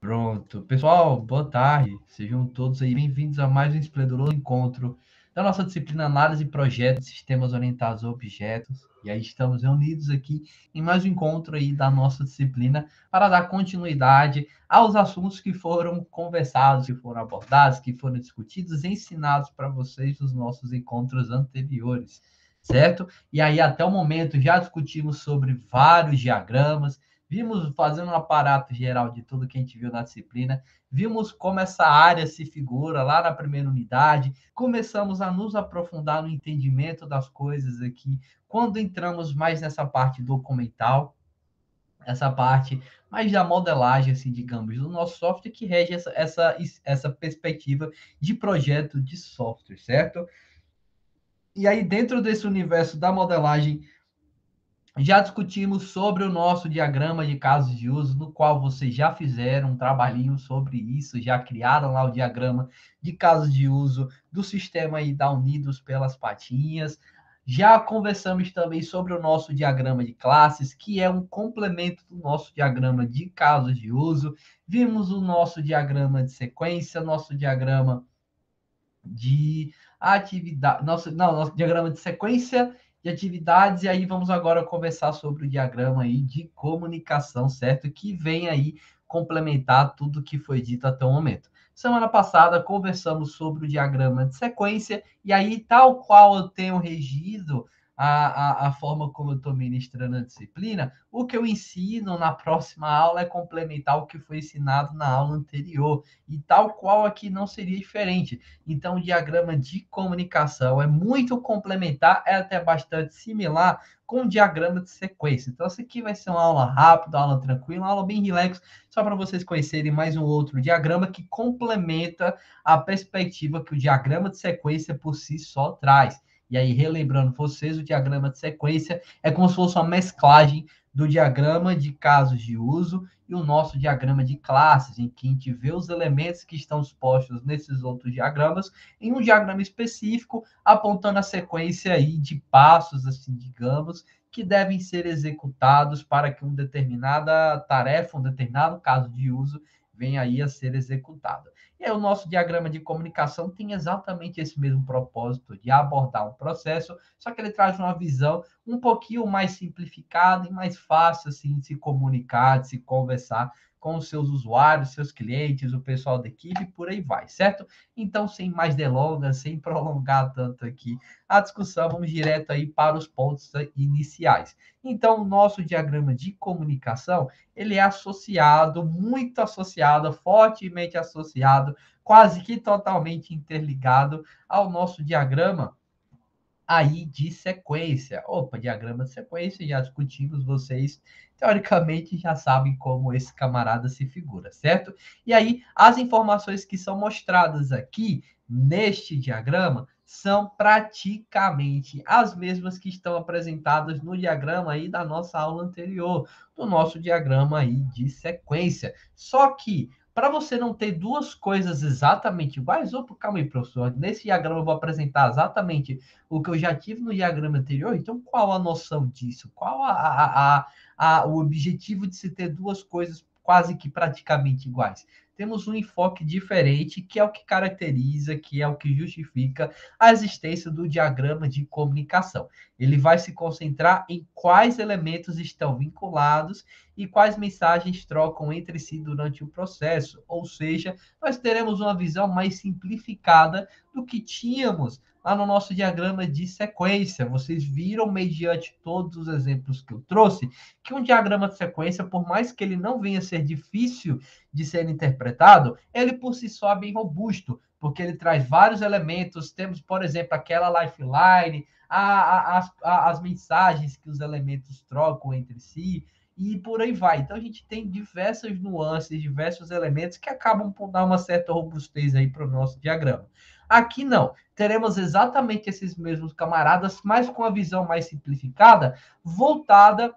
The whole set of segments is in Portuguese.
Pronto. Pessoal, boa tarde. Sejam todos aí bem-vindos a mais um esplendoroso encontro da nossa disciplina Análise e Projeto de Sistemas Orientados a Objetos. E aí estamos reunidos aqui em mais um encontro aí da nossa disciplina para dar continuidade aos assuntos que foram conversados, que foram abordados, que foram discutidos, ensinados para vocês nos nossos encontros anteriores, certo? E aí até o momento já discutimos sobre vários diagramas, vimos fazendo um aparato geral de tudo que a gente viu na disciplina, vimos como essa área se figura lá na primeira unidade, começamos a nos aprofundar no entendimento das coisas aqui, quando entramos mais nessa parte documental, essa parte mais da modelagem, assim, digamos, do nosso software que rege essa perspectiva de projeto de software, certo? E aí, dentro desse universo da modelagem, já discutimos sobre o nosso diagrama de casos de uso, no qual vocês já fizeram um trabalhinho sobre isso, já criaram lá o diagrama de casos de uso do sistema aí da Unidos pelas Patinhas. Já conversamos também sobre o nosso diagrama de classes, que é um complemento do nosso diagrama de casos de uso. Vimos o nosso diagrama de sequência, nosso diagrama de atividade, nosso diagrama de sequência de atividades, e aí vamos agora conversar sobre o diagrama aí de comunicação, certo? Que vem aí complementar tudo que foi dito até o momento. Semana passada conversamos sobre o diagrama de sequência, e aí, tal qual eu tenho regido a forma como eu estou ministrando a disciplina, o que eu ensino na próxima aula é complementar o que foi ensinado na aula anterior, e tal qual aqui não seria diferente. Então, o diagrama de comunicação é muito complementar, é até bastante similar com o diagrama de sequência. Então, isso aqui vai ser uma aula rápida, aula tranquila, uma aula bem relax, só para vocês conhecerem mais um outro diagrama que complementa a perspectiva que o diagrama de sequência por si só traz. E aí, relembrando vocês, o diagrama de sequência é como se fosse uma mesclagem do diagrama de casos de uso e o nosso diagrama de classes, em que a gente vê os elementos que estão expostos nesses outros diagramas em um diagrama específico, apontando a sequência aí de passos, assim, digamos, que devem ser executados para que uma determinada tarefa, um determinado caso de uso, venha aí a ser executado. E aí, o nosso diagrama de comunicação tem exatamente esse mesmo propósito de abordar um processo, só que ele traz uma visão um pouquinho mais simplificada e mais fácil, assim, de se comunicar, de se conversar com os seus usuários, seus clientes, o pessoal da equipe, por aí vai, certo? Então, sem mais delongas, sem prolongar tanto aqui a discussão, vamos direto aí para os pontos iniciais. Então, o nosso diagrama de comunicação, ele é associado, muito associado, fortemente associado, quase que totalmente interligado ao nosso diagrama aí de sequência. Opa, diagrama de sequência, já discutimos, vocês teoricamente já sabem como esse camarada se figura, certo? E aí, as informações que são mostradas aqui neste diagrama são praticamente as mesmas que estão apresentadas no diagrama aí da nossa aula anterior, do nosso diagrama aí de sequência. Só que, para você não ter duas coisas exatamente iguais, opa, calma aí, professor, nesse diagrama eu vou apresentar exatamente o que eu já tive no diagrama anterior, então qual a noção disso? Qual o objetivo de se ter duas coisas quase que praticamente iguais? Temos um enfoque diferente, que é o que caracteriza, que é o que justifica a existência do diagrama de comunicação. Ele vai se concentrar em quais elementos estão vinculados e quais mensagens trocam entre si durante o processo. Ou seja, nós teremos uma visão mais simplificada do que tínhamos lá no nosso diagrama de sequência. Vocês viram, mediante todos os exemplos que eu trouxe, que um diagrama de sequência, por mais que ele não venha a ser difícil de ser interpretado, ele por si só é bem robusto, porque ele traz vários elementos. Temos, por exemplo, aquela lifeline, as mensagens que os elementos trocam entre si, e por aí vai. Então, a gente tem diversas nuances, diversos elementos que acabam por dar uma certa robustez aí para o nosso diagrama. Aqui não, teremos exatamente esses mesmos camaradas, mas com a visão mais simplificada, voltada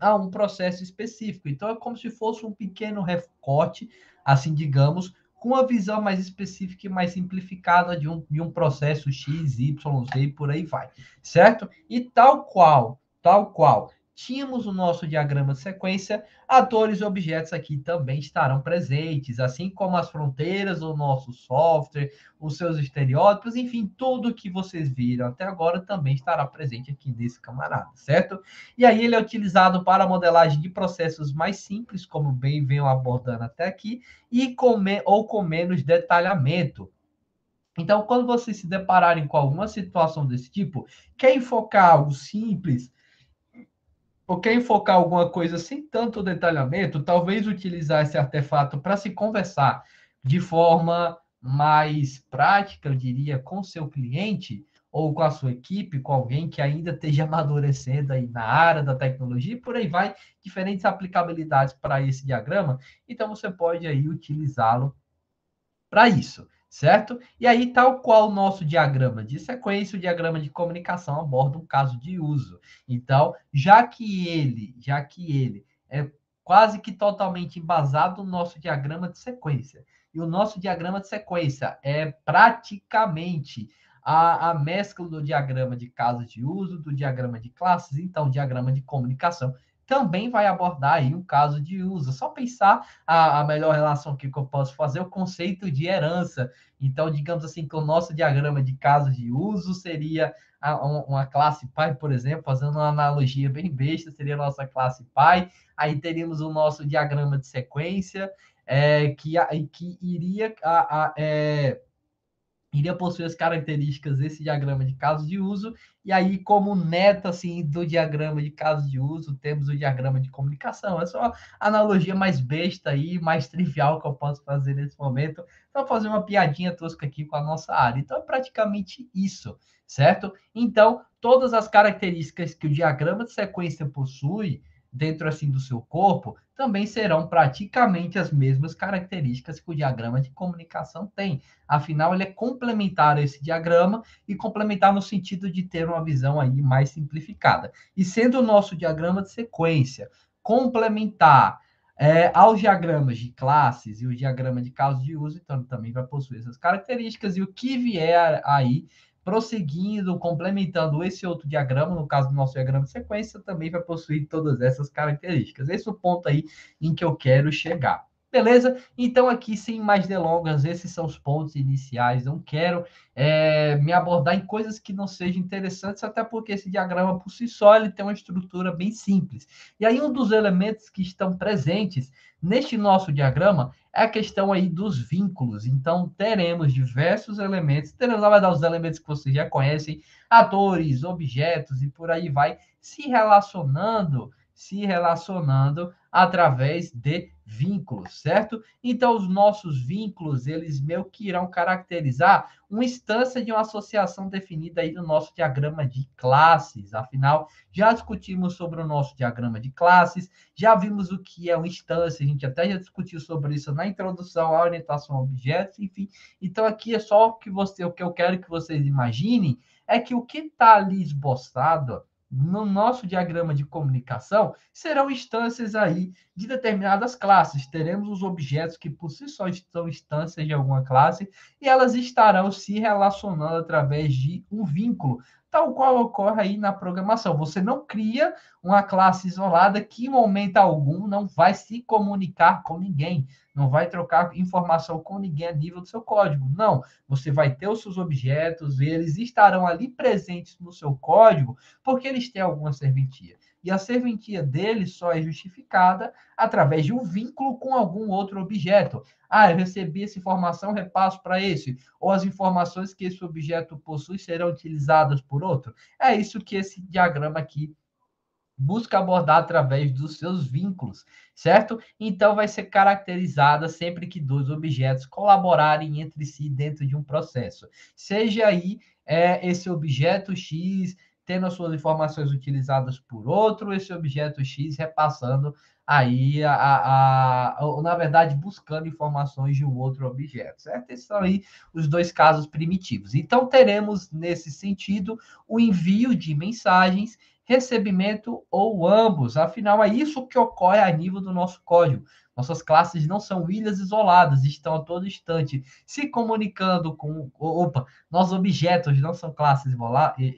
a um processo específico. Então, é como se fosse um pequeno recorte, assim, digamos, com a visão mais específica e mais simplificada de um processo X, Y, Z, por aí vai, certo? E tal qual tínhamos no nosso diagrama de sequência, atores e objetos aqui também estarão presentes, assim como as fronteiras do nosso software, os seus estereótipos, enfim, tudo que vocês viram até agora também estará presente aqui nesse camarada, certo? E aí ele é utilizado para a modelagem de processos mais simples, como bem venho abordando até aqui, e com menos detalhamento. Então, quando vocês se depararem com alguma situação desse tipo, quer enfocar algo simples, ou quer enfocar alguma coisa sem tanto detalhamento, talvez utilizar esse artefato para se conversar de forma mais prática, eu diria, com seu cliente ou com a sua equipe, com alguém que ainda esteja amadurecendo aí na área da tecnologia, e por aí vai, diferentes aplicabilidades para esse diagrama. Então, você pode aí utilizá-lo para isso. Certo? E aí, tal qual o nosso diagrama de sequência, o diagrama de comunicação aborda um caso de uso. Então, já que ele é quase que totalmente embasado no nosso diagrama de sequência, e o nosso diagrama de sequência é praticamente a mescla do diagrama de casos de uso, do diagrama de classes, então, o diagrama de comunicação também vai abordar aí um caso de uso. Só pensar a melhor relação que eu posso fazer, o conceito de herança. Então, digamos assim, que o nosso diagrama de casos de uso seria uma classe pai, por exemplo, fazendo uma analogia bem besta, seria a nossa classe pai. Aí teríamos o nosso diagrama de sequência, que iria possuir as características desse diagrama de casos de uso, e aí, como neta assim, do diagrama de casos de uso, temos o diagrama de comunicação. É só a analogia mais besta aí, mais trivial que eu posso fazer nesse momento, para fazer uma piadinha tosca aqui com a nossa área. Então, é praticamente isso, certo? Então, todas as características que o diagrama de sequência possui, dentro assim do seu corpo, também serão praticamente as mesmas características que o diagrama de comunicação tem. Afinal, ele é complementar a esse diagrama, e complementar no sentido de ter uma visão aí mais simplificada. E sendo o nosso diagrama de sequência complementar aos diagramas de classes e o diagrama de casos de uso, então ele também vai possuir essas características, e o que vier aí prosseguindo, complementando esse outro diagrama, no caso do nosso diagrama de sequência, também vai possuir todas essas características. Esse é o ponto aí em que eu quero chegar. Beleza? Então, aqui, sem mais delongas, esses são os pontos iniciais. Não quero me abordar em coisas que não sejam interessantes, até porque esse diagrama, por si só, ele tem uma estrutura bem simples. E aí, um dos elementos que estão presentes neste nosso diagrama é a questão aí dos vínculos. Então, teremos diversos elementos, teremos, na verdade, os elementos que vocês já conhecem, atores, objetos, e por aí vai, se relacionando através de vínculos, certo? Então, os nossos vínculos, eles meio que irão caracterizar uma instância de uma associação definida aí no nosso diagrama de classes. Afinal, já discutimos sobre o nosso diagrama de classes, já vimos o que é uma instância, a gente até já discutiu sobre isso na introdução à orientação a objetos, enfim. Então, aqui é só o que eu quero que vocês imaginem, é que o que está ali esboçado no nosso diagrama de comunicação, serão instâncias aí de determinadas classes. Teremos os objetos que por si só são instâncias de alguma classe, e elas estarão se relacionando através de um vínculo, tal qual ocorre aí na programação. Você não cria uma classe isolada que, em momento algum, não vai se comunicar com ninguém, não vai trocar informação com ninguém a nível do seu código. Não, você vai ter os seus objetos, eles estarão ali presentes no seu código, porque eles têm alguma serventia. E a serventia dele só é justificada através de um vínculo com algum outro objeto. Ah, eu recebi essa informação, repasso para esse. Ou as informações que esse objeto possui serão utilizadas por outro. É isso que esse diagrama aqui busca abordar através dos seus vínculos, certo? Então, vai ser caracterizada sempre que dois objetos colaborarem entre si dentro de um processo. Seja aí esse objeto X tendo as suas informações utilizadas por outro, esse objeto X repassando aí, na verdade, buscando informações de um outro objeto, certo? Esses são aí os dois casos primitivos. Então, teremos, nesse sentido, o envio de mensagens, recebimento ou ambos. Afinal, é isso que ocorre a nível do nosso código. Nossas classes não são ilhas isoladas, estão a todo instante se comunicando com... nossos objetos não são classes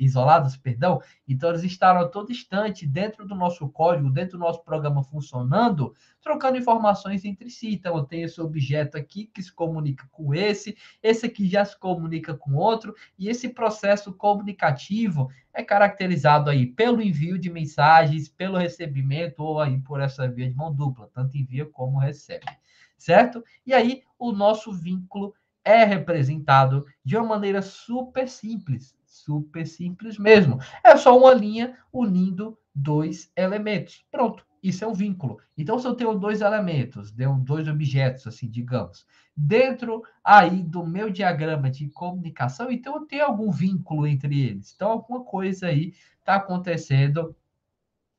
isoladas, perdão. Então, eles estarão a todo instante dentro do nosso código, dentro do nosso programa funcionando, trocando informações entre si. Então, eu tenho esse objeto aqui que se comunica com esse aqui já se comunica com outro, e esse processo comunicativo é caracterizado aí pelo envio de mensagens, pelo recebimento, ou aí por essa via de mão dupla, tanto envia como recebe, certo? E aí o nosso vínculo é representado de uma maneira super simples mesmo. É só uma linha unindo dois elementos, pronto. Isso é um vínculo. Então, se eu tenho dois elementos, dois objetos, assim, digamos, dentro aí do meu diagrama de comunicação, então eu tenho algum vínculo entre eles. Então, alguma coisa aí está acontecendo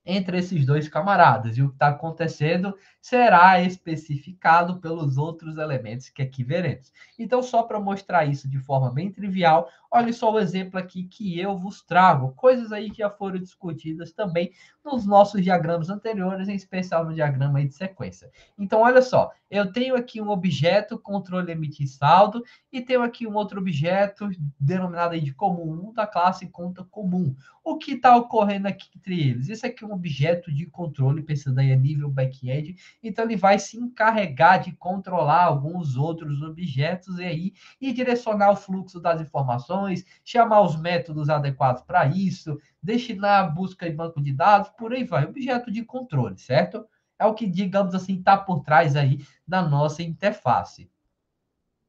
entre esses dois camaradas. E o que está acontecendo será especificado pelos outros elementos que aqui veremos. Então, só para mostrar isso de forma bem trivial, olha só o exemplo aqui que eu vos trago. Coisas aí que já foram discutidas também nos nossos diagramas anteriores, em especial no diagrama aí de sequência. Então, olha só. Eu tenho aqui um objeto, controle, emitir saldo, e tenho aqui um outro objeto, denominado aí de comum, da classe conta comum. O que está ocorrendo aqui entre eles? Isso aqui é um objeto de controle, pensando aí a nível back-end, então ele vai se encarregar de controlar alguns outros objetos e direcionar o fluxo das informações, chamar os métodos adequados para isso, destinar a busca em banco de dados, por aí vai, objeto de controle, certo? É o que, digamos assim, está por trás aí da nossa interface,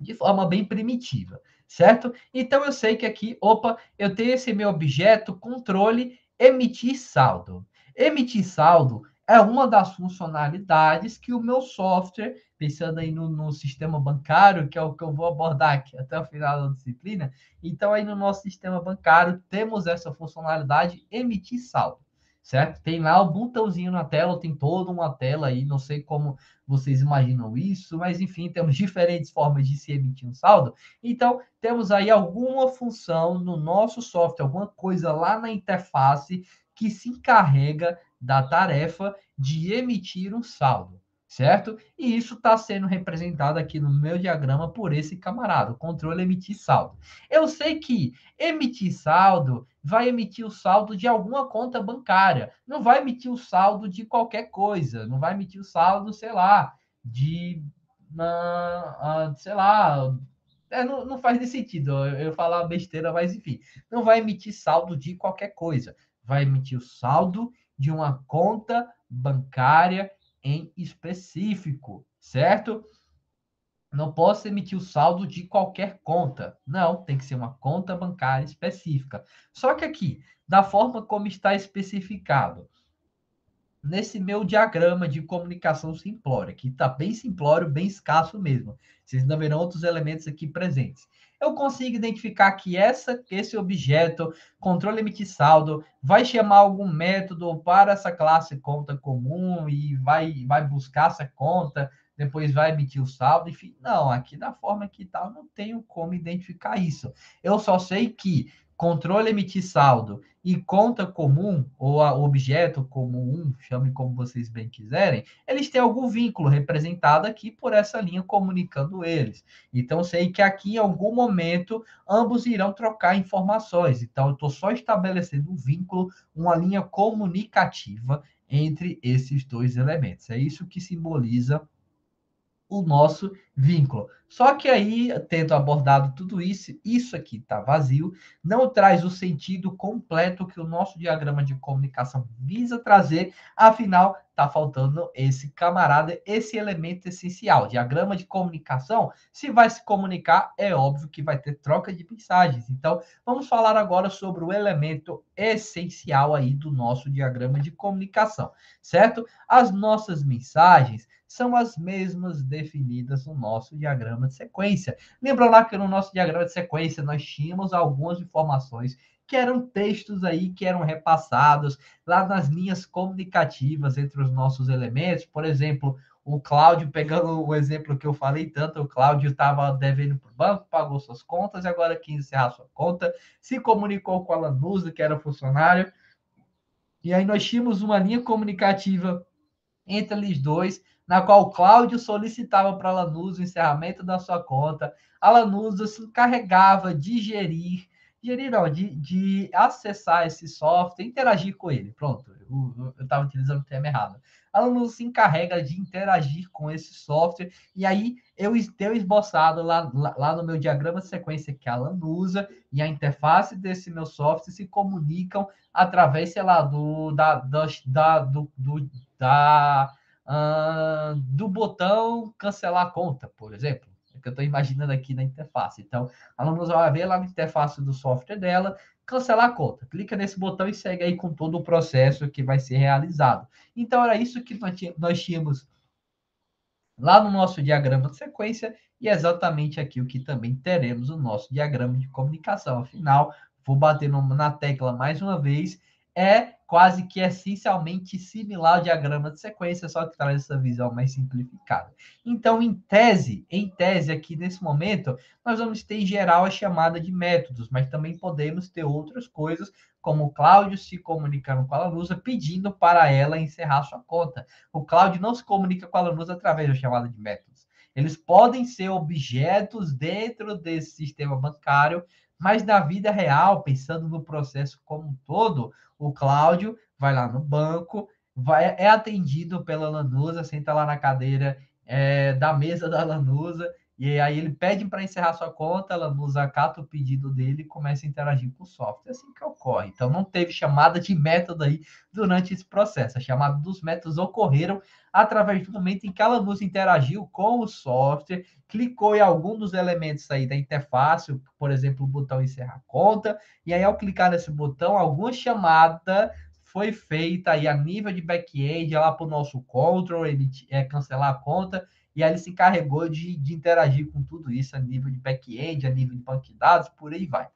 de forma bem primitiva, certo? Então, eu sei que aqui, eu tenho esse meu objeto, controle, emitir saldo. Emitir saldo é uma das funcionalidades que o meu software, pensando aí no sistema bancário, que é o que eu vou abordar aqui até o final da disciplina, então aí no nosso sistema bancário temos essa funcionalidade, emitir saldo, certo? Tem lá o botãozinho na tela, tem toda uma tela aí, não sei como vocês imaginam isso, mas enfim, temos diferentes formas de se emitir um saldo. Então, temos aí alguma função no nosso software, alguma coisa lá na interface que se encarrega da tarefa de emitir um saldo, certo? E isso está sendo representado aqui no meu diagrama por esse camarada, o controle emitir saldo. Eu sei que emitir saldo vai emitir o saldo de alguma conta bancária, não vai emitir o saldo de qualquer coisa, não vai emitir o saldo, sei lá, de... sei lá... não faz nem sentido eu falar besteira, mas enfim. Não vai emitir saldo de qualquer coisa, vai emitir o saldo de uma conta bancária em específico, certo? Não posso emitir o saldo de qualquer conta. Não, tem que ser uma conta bancária específica. Só que aqui, da forma como está especificado, nesse meu diagrama de comunicação simplória, que está bem simplório, bem escasso mesmo. Vocês ainda verão outros elementos aqui presentes. Eu consigo identificar que esse objeto, controle emitir saldo, vai chamar algum método para essa classe conta comum e vai buscar essa conta, depois vai emitir o saldo, enfim. Não, aqui da forma que está, eu não tenho como identificar isso. Eu só sei que controle emitir saldo e conta comum, ou objeto comum, chame como vocês bem quiserem, eles têm algum vínculo representado aqui por essa linha comunicando eles. Então, sei que aqui, em algum momento, ambos irão trocar informações. Então, eu estou só estabelecendo um vínculo, uma linha comunicativa entre esses dois elementos. É isso que simboliza o nosso vínculo. Só que aí, tendo abordado tudo isso, isso aqui está vazio, não traz o sentido completo que o nosso diagrama de comunicação visa trazer, afinal, está faltando esse camarada, esse elemento essencial. Diagrama de comunicação, se vai se comunicar, é óbvio que vai ter troca de mensagens. Então, vamos falar agora sobre o elemento essencial aí do nosso diagrama de comunicação, certo? As nossas mensagens são as mesmas definidas no nosso diagrama de sequência. Lembra lá que no nosso diagrama de sequência nós tínhamos algumas informações que eram textos aí que eram repassados lá nas linhas comunicativas entre os nossos elementos. Por exemplo, o Cláudio, pegando o exemplo que eu falei tanto, o Cláudio estava devendo para o banco, pagou suas contas e agora quis encerrar sua conta, se comunicou com a Lanusa, que era funcionário. E aí nós tínhamos uma linha comunicativa entre eles dois, na qual Cláudio solicitava para Lanuso o encerramento da sua conta. A Lanuso se encarregava de gerir, não, de acessar esse software, interagir com ele. Pronto, eu estava utilizando o termo errado. A Lanuso se encarrega de interagir com esse software, e aí eu tenho esboçado lá no meu diagrama de sequência que a Lanuso usa, e a interface desse meu software se comunicam através, sei lá, do botão cancelar a conta, por exemplo, que eu estou imaginando aqui na interface. Então, a Lanuso vai ver lá na interface do software dela, cancelar a conta. Clica nesse botão e segue aí com todo o processo que vai ser realizado. Então, era isso que nós tínhamos lá no nosso diagrama de sequência e é exatamente aqui o que também teremos no nosso diagrama de comunicação. Afinal, vou bater na tecla mais uma vez, é quase que essencialmente similar ao diagrama de sequência, só que traz essa visão mais simplificada. Então, em tese aqui nesse momento, nós vamos ter em geral a chamada de métodos, mas também podemos ter outras coisas, como o Cláudio se comunicando com a Lanuso, pedindo para ela encerrar sua conta. O Cláudio não se comunica com a Lanuso através da chamada de métodos. Eles podem ser objetos dentro desse sistema bancário, mas na vida real, pensando no processo como um todo, o Cláudio vai lá no banco, é atendido pela Lanuso, senta lá na cadeira da mesa da Lanuso, e aí ele pede para encerrar sua conta, a Lanuso acata o pedido dele e começa a interagir com o software. É assim que ocorre. Então, não teve chamada de método aí durante esse processo. A chamada dos métodos ocorreram através do momento em que a Lanuso interagiu com o software, clicou em algum dos elementos aí da interface, por exemplo, o botão encerrar conta, e aí ao clicar nesse botão, alguma chamada foi feita aí a nível de back-end, lá para o nosso control, ele cancelar a conta, e aí ele se encarregou de interagir com tudo isso a nível de back-end, a nível de banco de dados, por aí vai.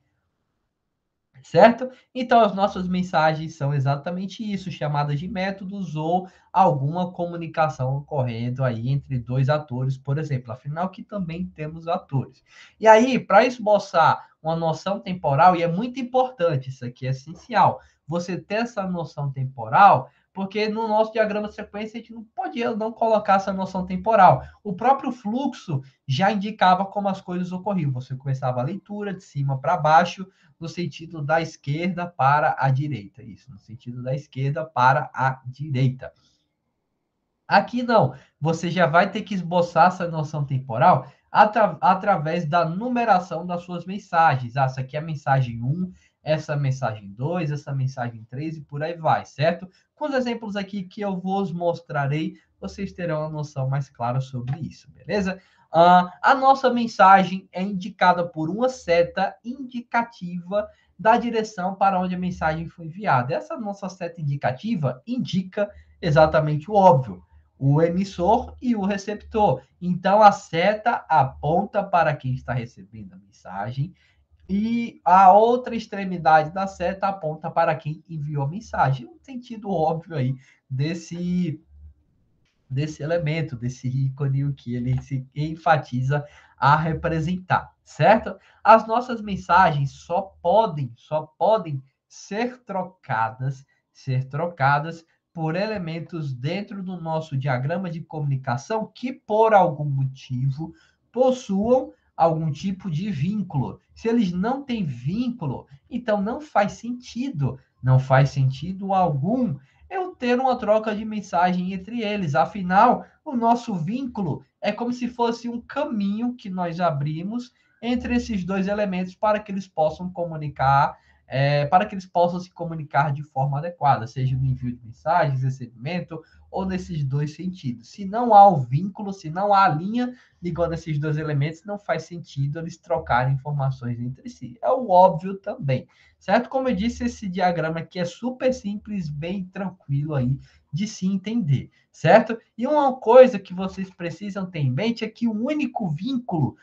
Certo? Então, as nossas mensagens são exatamente isso, chamadas de métodos ou alguma comunicação ocorrendo aí entre dois atores, por exemplo. Afinal, que também temos atores. E aí, para esboçar uma noção temporal, e é muito importante, isso aqui é essencial, você ter essa noção temporal, porque no nosso diagrama de sequência a gente não podia não colocar essa noção temporal. O próprio fluxo já indicava como as coisas ocorriam. Você começava a leitura de cima para baixo, no sentido da esquerda para a direita. Isso, no sentido da esquerda para a direita. Aqui não. Você já vai ter que esboçar essa noção temporal através da numeração das suas mensagens. Ah, essa aqui é a mensagem 1, essa mensagem 2, essa mensagem 3 e por aí vai, certo? Com os exemplos aqui que eu vos mostrarei, vocês terão uma noção mais clara sobre isso, beleza? A nossa mensagem é indicada por uma seta indicativa da direção para onde a mensagem foi enviada. Essa nossa seta indicativa indica exatamente o óbvio, o emissor e o receptor. Então, a seta aponta para quem está recebendo a mensagem, e a outra extremidade da seta aponta para quem enviou a mensagem. Um sentido óbvio aí desse elemento, desse ícone, o que ele se enfatiza a representar, certo? As nossas mensagens só podem ser trocadas por elementos dentro do nosso diagrama de comunicação que, por algum motivo, possuam algum tipo de vínculo. Se eles não têm vínculo, então não faz sentido algum eu ter uma troca de mensagem entre eles. Afinal, o nosso vínculo é como se fosse um caminho que nós abrimos entre esses dois elementos para que eles possam comunicar, para que eles possam se comunicar de forma adequada, seja no envio de mensagens, recebimento, ou nesses dois sentidos. Se não há o vínculo, se não há a linha ligando esses dois elementos, não faz sentido eles trocarem informações entre si. É o óbvio também, certo? Como eu disse, esse diagrama aqui é super simples, bem tranquilo aí de se entender, certo? E uma coisa que vocês precisam ter em mente é que o único vínculo,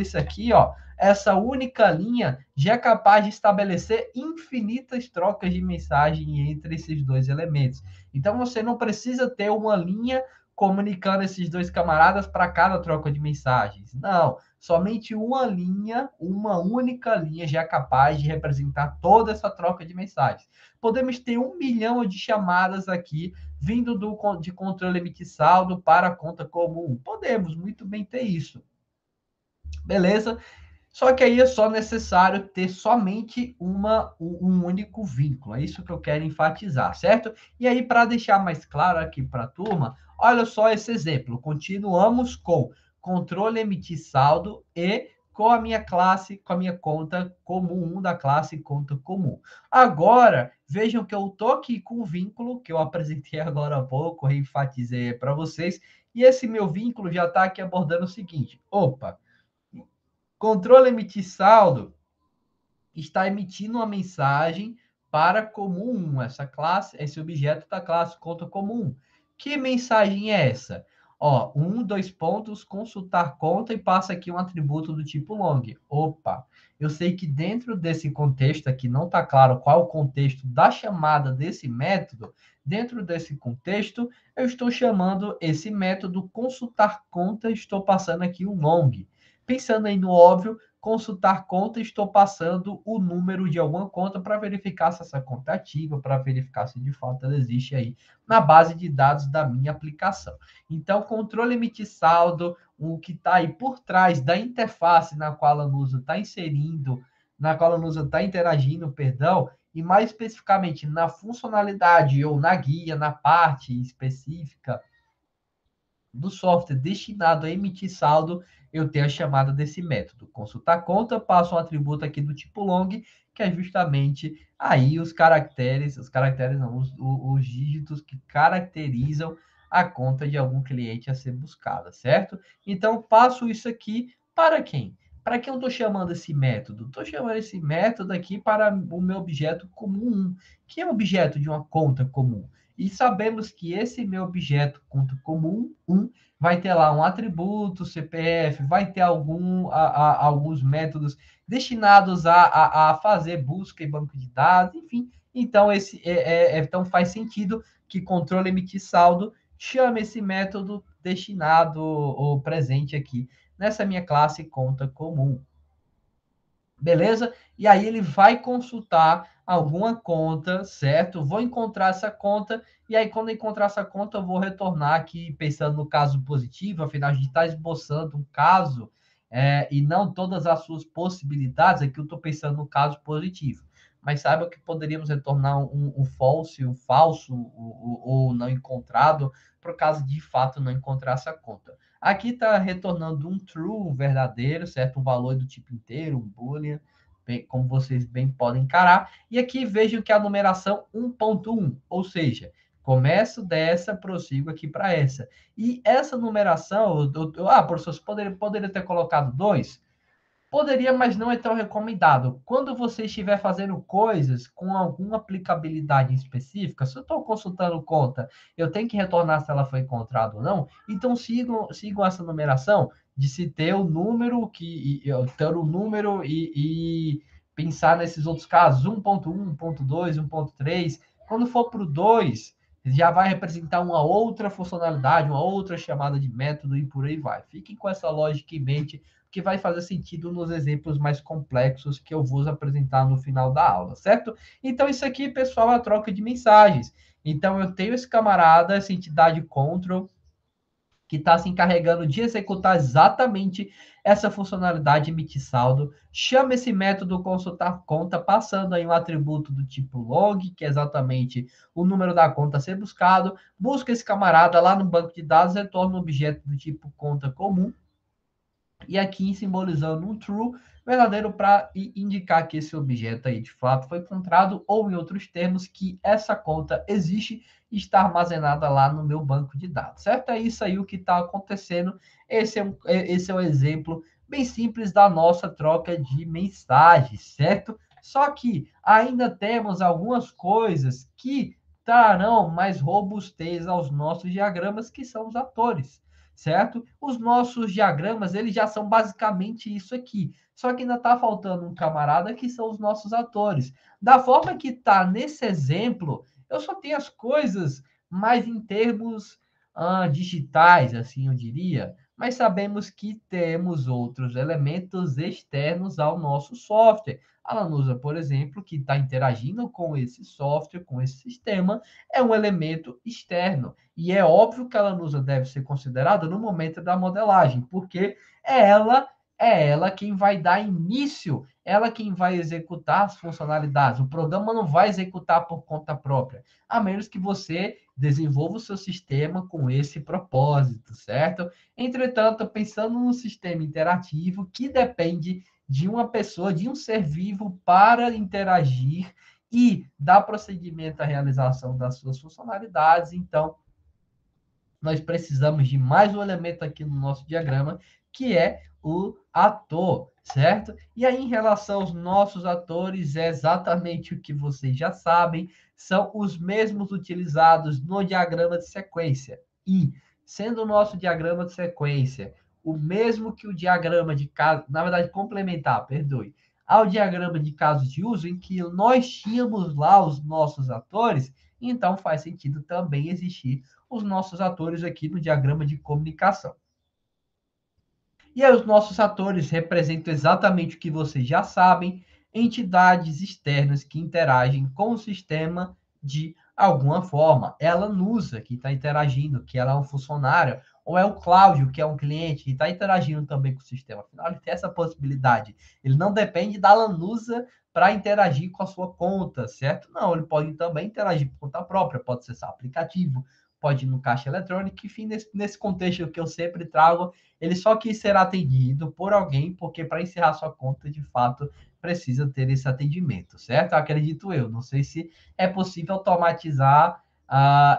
isso aqui, ó, essa única linha já é capaz de estabelecer infinitas trocas de mensagem entre esses dois elementos. Então, você não precisa ter uma linha comunicando esses dois camaradas para cada troca de mensagens. Não, somente uma linha, uma única linha já é capaz de representar toda essa troca de mensagens. Podemos ter 1 milhão de chamadas aqui vindo de controle limite saldo para a conta comum. Podemos muito bem ter isso. Beleza? Só que aí é só necessário ter somente um único vínculo. É isso que eu quero enfatizar, certo? E aí, para deixar mais claro aqui para a turma, olha só esse exemplo. Continuamos com controle emitir saldo e com a minha classe, com a minha conta comum, 1 da classe conta comum. Agora, vejam que eu estou aqui com o vínculo que eu apresentei agora há pouco, enfatizei para vocês. E esse meu vínculo já está aqui abordando o seguinte. Opa! Controle emitir saldo está emitindo uma mensagem para comum, essa classe, esse objeto da classe conta comum. Que mensagem é essa? Ó, 2 pontos, consultar conta e passa aqui um atributo do tipo long. Opa, eu sei que dentro desse contexto aqui não está claro qual é o contexto da chamada desse método. Dentro desse contexto, eu estou chamando esse método consultar conta e estou passando aqui um long. Pensando aí no óbvio, consultar conta, estou passando o número de alguma conta para verificar se essa conta é ativa, para verificar se de fato ela existe aí na base de dados da minha aplicação. Então, controle emitir saldo, o que está aí por trás da interface na qual a Anusa está interagindo, perdão, e mais especificamente na funcionalidade ou na guia, na parte específica do software destinado a emitir saldo, eu tenho a chamada desse método. Consultar conta, passo um atributo aqui do tipo long, que é justamente aí os dígitos que caracterizam a conta de algum cliente a ser buscada, certo? Então, passo isso aqui para quem? Para que eu estou chamando esse método? Estou chamando esse método aqui para o meu objeto comum, que é o objeto de uma conta comum. E sabemos que esse meu objeto conta comum, 1, vai ter lá um atributo, CPF, vai ter alguns métodos destinados a fazer busca em banco de dados, enfim. Então, então faz sentido que controle emitir saldo chame esse método destinado ou presente aqui nessa minha classe conta comum. Beleza? E aí ele vai consultar alguma conta, certo? Vou encontrar essa conta, e aí quando eu encontrar essa conta, eu vou retornar aqui pensando no caso positivo, afinal a gente está esboçando um caso e não todas as suas possibilidades, aqui eu estou pensando no caso positivo. Mas saiba que poderíamos retornar um falso ou não encontrado, por caso de fato não encontrar essa conta. Aqui está retornando um true, um verdadeiro, certo? Um valor do tipo inteiro, um boolean, como vocês bem podem encarar. E aqui vejam que a numeração 1.1, ou seja, começo dessa, prossigo aqui para essa. E essa numeração, professor, você poderia ter colocado 2? Poderia, mas não é tão recomendado. Quando você estiver fazendo coisas com alguma aplicabilidade específica, se eu estou consultando conta, eu tenho que retornar se ela foi encontrada ou não, então sigam essa numeração de se ter o número, e pensar nesses outros casos, 1.1, 1.2, 1.3. Quando for para o 2, já vai representar uma outra funcionalidade, uma outra chamada de método e por aí vai. Fiquem com essa lógica em mente, que vai fazer sentido nos exemplos mais complexos que eu vou apresentar no final da aula, certo? Então, isso aqui, pessoal, é a troca de mensagens. Então, eu tenho esse camarada, essa entidade control, que está se encarregando de executar exatamente essa funcionalidade emitir saldo. Chama esse método consultar conta, passando aí um atributo do tipo long, que é exatamente o número da conta a ser buscado. Busca esse camarada lá no banco de dados, retorna um objeto do tipo conta comum, e aqui simbolizando um true, verdadeiro, para indicar que esse objeto aí de fato foi encontrado, ou em outros termos, que essa conta existe e está armazenada lá no meu banco de dados, certo? É isso aí o que está acontecendo. Esse é um exemplo bem simples da nossa troca de mensagens, certo? Só que ainda temos algumas coisas que darão mais robustez aos nossos diagramas, que são os atores, certo? Os nossos diagramas, eles já são basicamente isso aqui. Só que ainda está faltando um camarada, que são os nossos atores. Da forma que está nesse exemplo, eu só tenho as coisas mais em termos digitais, assim eu diria, mas sabemos que temos outros elementos externos ao nosso software. A Lanusa, por exemplo, que está interagindo com esse software, com esse sistema, é um elemento externo. E é óbvio que a Lanusa deve ser considerada no momento da modelagem, porque é ela quem vai dar início, ela quem vai executar as funcionalidades. O programa não vai executar por conta própria, a menos que você desenvolva o seu sistema com esse propósito, certo? Entretanto, pensando num sistema interativo que depende de uma pessoa, de um ser vivo para interagir e dar prosseguimento à realização das suas funcionalidades, então nós precisamos de mais um elemento aqui no nosso diagrama, que é o ator, certo? E aí, em relação aos nossos atores, é exatamente o que vocês já sabem, são os mesmos utilizados no diagrama de sequência. E, sendo o nosso diagrama de sequência o mesmo que o diagrama de caso, na verdade, complementar, perdoe, ao diagrama de casos de uso, em que nós tínhamos lá os nossos atores, então faz sentido também existir os nossos atores aqui no diagrama de comunicação. E aí, os nossos atores representam exatamente o que vocês já sabem, entidades externas que interagem com o sistema de alguma forma. É a Lanusa que está interagindo, que ela é um funcionário, ou é o Cláudio, que é um cliente, que está interagindo também com o sistema. Afinal, ele tem essa possibilidade. Ele não depende da Lanusa para interagir com a sua conta, certo? Não, ele pode também interagir por conta própria, pode acessar aplicativo, pode ir no caixa eletrônico, enfim, nesse contexto que eu sempre trago, ele só quis ser atendido por alguém, porque para encerrar sua conta, de fato, precisa ter esse atendimento, certo? Acredito eu, não sei se é possível automatizar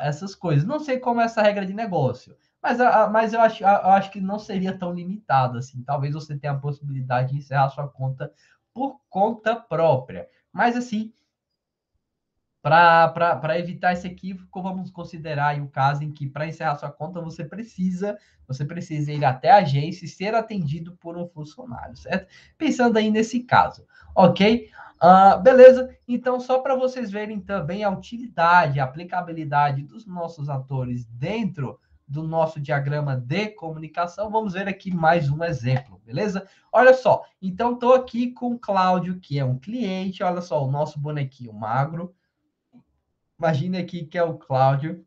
essas coisas, não sei como é essa regra de negócio, mas eu acho que não seria tão limitado assim, talvez você tenha a possibilidade de encerrar sua conta por conta própria, mas assim, para evitar esse equívoco, vamos considerar aí o caso em que, para encerrar sua conta, você precisa ir até a agência e ser atendido por um funcionário, certo? Pensando aí nesse caso, ok? Beleza? Então, só para vocês verem também a utilidade, a aplicabilidade dos nossos atores dentro do nosso diagrama de comunicação, vamos ver aqui mais um exemplo, beleza? Olha só, então estou aqui com o Cláudio, que é um cliente, olha só, o nosso bonequinho magro, imagina aqui que é o Cláudio.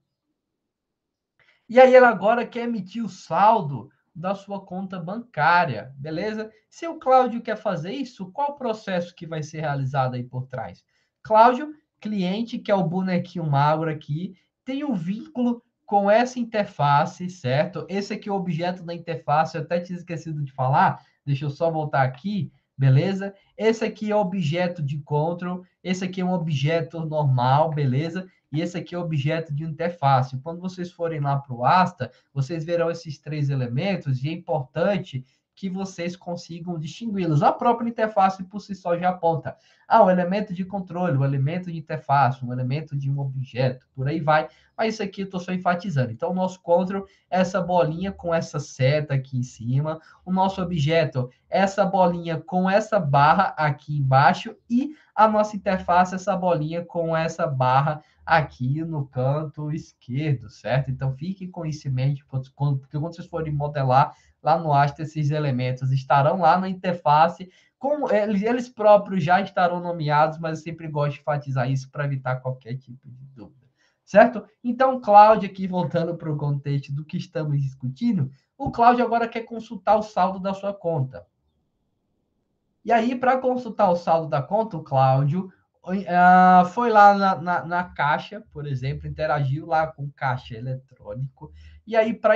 E aí ela agora quer emitir o saldo da sua conta bancária, beleza? Se o Cláudio quer fazer isso, qual o processo que vai ser realizado aí por trás? Cláudio, cliente, que é o bonequinho magro aqui, tem um vínculo com essa interface, certo? Esse aqui é o objeto da interface, eu até tinha esquecido de falar, deixa eu só voltar aqui. Beleza? Esse aqui é o objeto de control, esse aqui é um objeto normal, beleza? E esse aqui é o objeto de interface. Quando vocês forem lá para o Asta, vocês verão esses três elementos e é importante que vocês consigam distingui-los. A própria interface por si só já aponta. Ah, um elemento de controle, um elemento de interface, um elemento de um objeto, por aí vai. Mas isso aqui eu estou só enfatizando. Então, o nosso control é essa bolinha com essa seta aqui em cima. O nosso objeto é essa bolinha com essa barra aqui embaixo. E a nossa interface é essa bolinha com essa barra aqui no canto esquerdo, certo? Então, fiquem com isso em mente, porque quando vocês forem modelar, lá no Asta, esses elementos estarão lá na interface, como eles próprios já estarão nomeados, mas eu sempre gosto de enfatizar isso para evitar qualquer tipo de dúvida, certo? Então, Cláudio, aqui voltando para o contexto do que estamos discutindo, o Cláudio agora quer consultar o saldo da sua conta. E aí, para consultar o saldo da conta, o Cláudio foi lá na caixa, por exemplo, interagiu lá com o caixa eletrônico, e aí para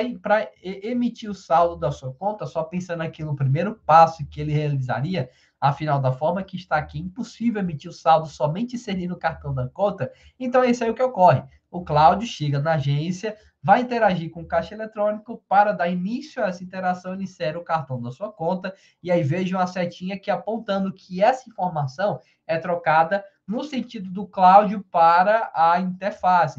emitir o saldo da sua conta, só pensando aqui no primeiro passo que ele realizaria, afinal, da forma que está aqui, impossível emitir o saldo somente inserindo o cartão da conta, então é isso aí o que ocorre. O Cláudio chega na agência, vai interagir com o caixa eletrônico para dar início a essa interação, ele insere o cartão da sua conta, e aí vejam a setinha aqui apontando que essa informação é trocada no sentido do Cláudio para a interface,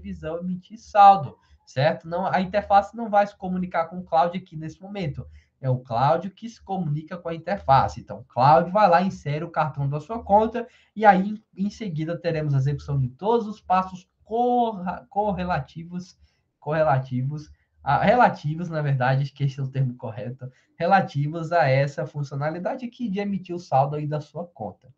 visão emitir saldo, certo? Não, a interface não vai se comunicar com o Cláudio aqui nesse momento, é o Cláudio que se comunica com a interface. Então, o Cláudio vai lá, insere o cartão da sua conta, e aí, em seguida, teremos a execução de todos os passos correlativos correlativos, relativas a essa funcionalidade aqui de emitir o saldo aí da sua conta.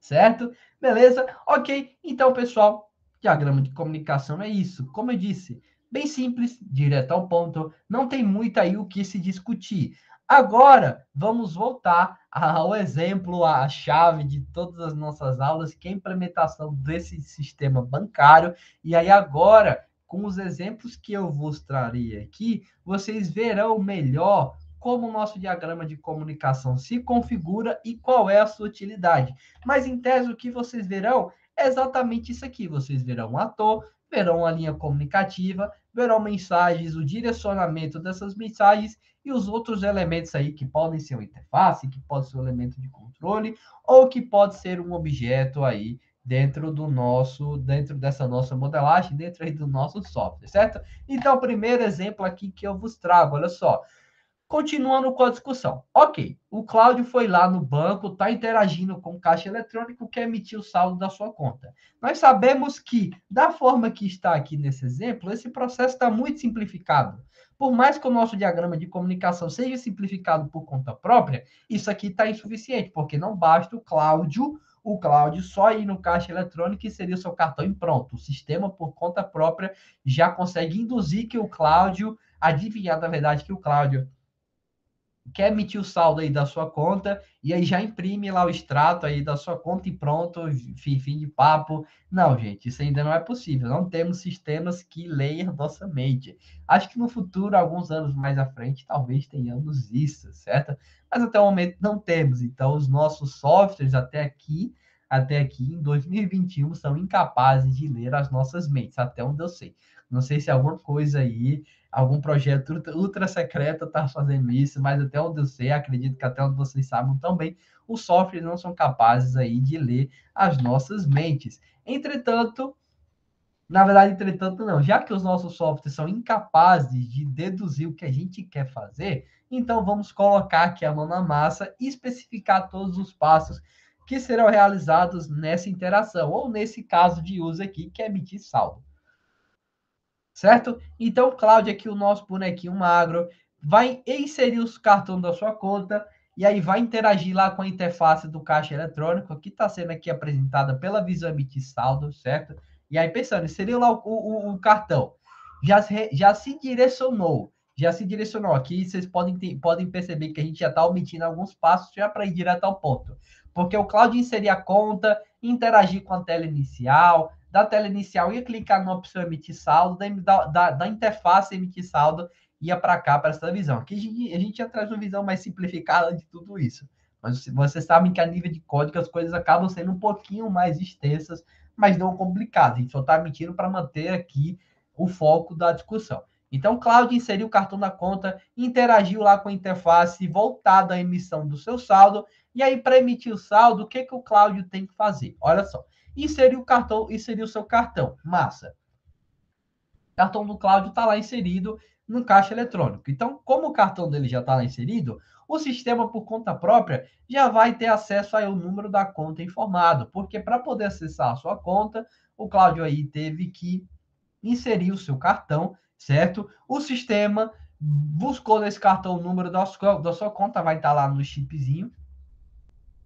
Certo? Beleza? Ok, então, pessoal, diagrama de comunicação é isso. Como eu disse, bem simples, direto ao ponto, não tem muito aí o que se discutir. Agora, vamos voltar ao exemplo, à chave de todas as nossas aulas, que é a implementação desse sistema bancário. E aí agora, com os exemplos que eu vos trarei aqui, vocês verão melhor como o nosso diagrama de comunicação se configura e qual é a sua utilidade. Mas, em tese, o que vocês verão é exatamente isso aqui. Vocês verão um ator, verão a linha comunicativa, verão mensagens, o direcionamento dessas mensagens e os outros elementos aí que podem ser uma interface, que pode ser um elemento de controle ou que pode ser um objeto aí dentro do nosso, dentro dessa nossa modelagem, dentro aí do nosso software, certo? Então, o primeiro exemplo aqui que eu vos trago, olha só. Continuando com a discussão. Ok, o Cláudio foi lá no banco, está interagindo com o caixa eletrônico, quer emitir o saldo da sua conta. Nós sabemos que, da forma que está aqui nesse exemplo, esse processo está muito simplificado. Por mais que o nosso diagrama de comunicação seja simplificado por conta própria, isso aqui está insuficiente, porque não basta o Cláudio só ir no caixa eletrônico e seria o seu cartão e pronto. O sistema, por conta própria, já consegue induzir que o Cláudio, adivinhar, na verdade, que o Cláudio quer emitir o saldo aí da sua conta e aí já imprime lá o extrato aí da sua conta e pronto, fim de papo. Não, gente, isso ainda não é possível. Não temos sistemas que leiam nossa mente. Acho que no futuro, alguns anos mais à frente, talvez tenhamos isso, certo? Mas até o momento não temos. Então, os nossos softwares até aqui em 2021 são incapazes de ler as nossas mentes, até onde eu sei. Não sei se alguma coisa aí, algum projeto ultra secreto está fazendo isso, mas até onde eu sei, acredito que até onde vocês sabem também, os softwares não são capazes aí de ler as nossas mentes. Entretanto, já que os nossos softwares são incapazes de deduzir o que a gente quer fazer, então vamos colocar aqui a mão na massa e especificar todos os passos que serão realizados nessa interação, ou nesse caso de uso aqui, que é emitir saldo. Certo? Então, Cláudio, aqui o nosso bonequinho magro, vai inserir os cartões da sua conta e aí vai interagir lá com a interface do caixa eletrônico, que está sendo aqui apresentada pela visão emitir saldo, certo? E aí, pensando, inseriu lá o cartão. Já se direcionou. Aqui vocês podem perceber que a gente já está omitindo alguns passos já para ir direto ao ponto. Porque o Cláudio inserir a conta, interagir com a tela inicial, da tela inicial ia clicar na opção emitir saldo, da interface emitir saldo ia para cá, para essa visão. Aqui a gente já traz uma visão mais simplificada de tudo isso. Mas vocês sabem que a nível de código as coisas acabam sendo um pouquinho mais extensas, mas não complicadas. A gente só está emitindo para manter aqui o foco da discussão. Então, Cláudio inseriu o cartão na conta, interagiu lá com a interface voltada à emissão do seu saldo. E aí, para emitir o saldo, o que o Cláudio tem que fazer? Olha só. Inseriu o seu cartão. Massa. O cartão do Cláudio está lá inserido no caixa eletrônico. Então, como o cartão dele já está lá inserido, o sistema, por conta própria, já vai ter acesso ao número da conta informado. Porque para poder acessar a sua conta, o Cláudio aí teve que inserir o seu cartão, certo? O sistema buscou nesse cartão o número da sua conta, vai estar lá no chipzinho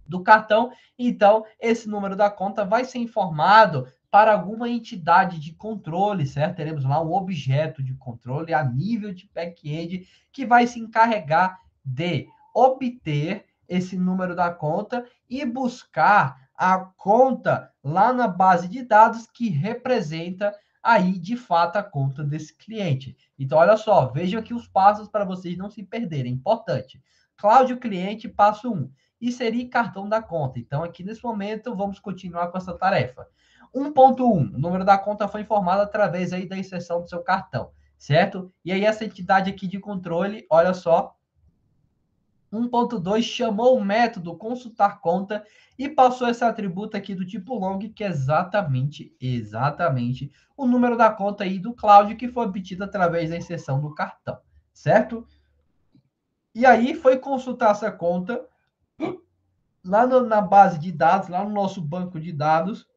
do cartão. Então, esse número da conta vai ser informado para alguma entidade de controle, certo? Teremos lá um objeto de controle a nível de back-end que vai se encarregar de obter esse número da conta e buscar a conta lá na base de dados que representa aí, de fato, a conta desse cliente. Então, olha só, vejam aqui os passos para vocês não se perderem. Importante. Cláudio, cliente, passo 1. Inserir cartão da conta. Então, aqui nesse momento, vamos continuar com essa tarefa. 1.1, o número da conta foi informado através aí da inserção do seu cartão, certo? E aí, essa entidade aqui de controle, olha só, 1.2 chamou o método consultar conta e passou esse atributo aqui do tipo long, que é exatamente o número da conta aí do Cláudio, que foi obtido através da inserção do cartão, certo? E aí, foi consultar essa conta lá na base de dados, lá no nosso banco de dados,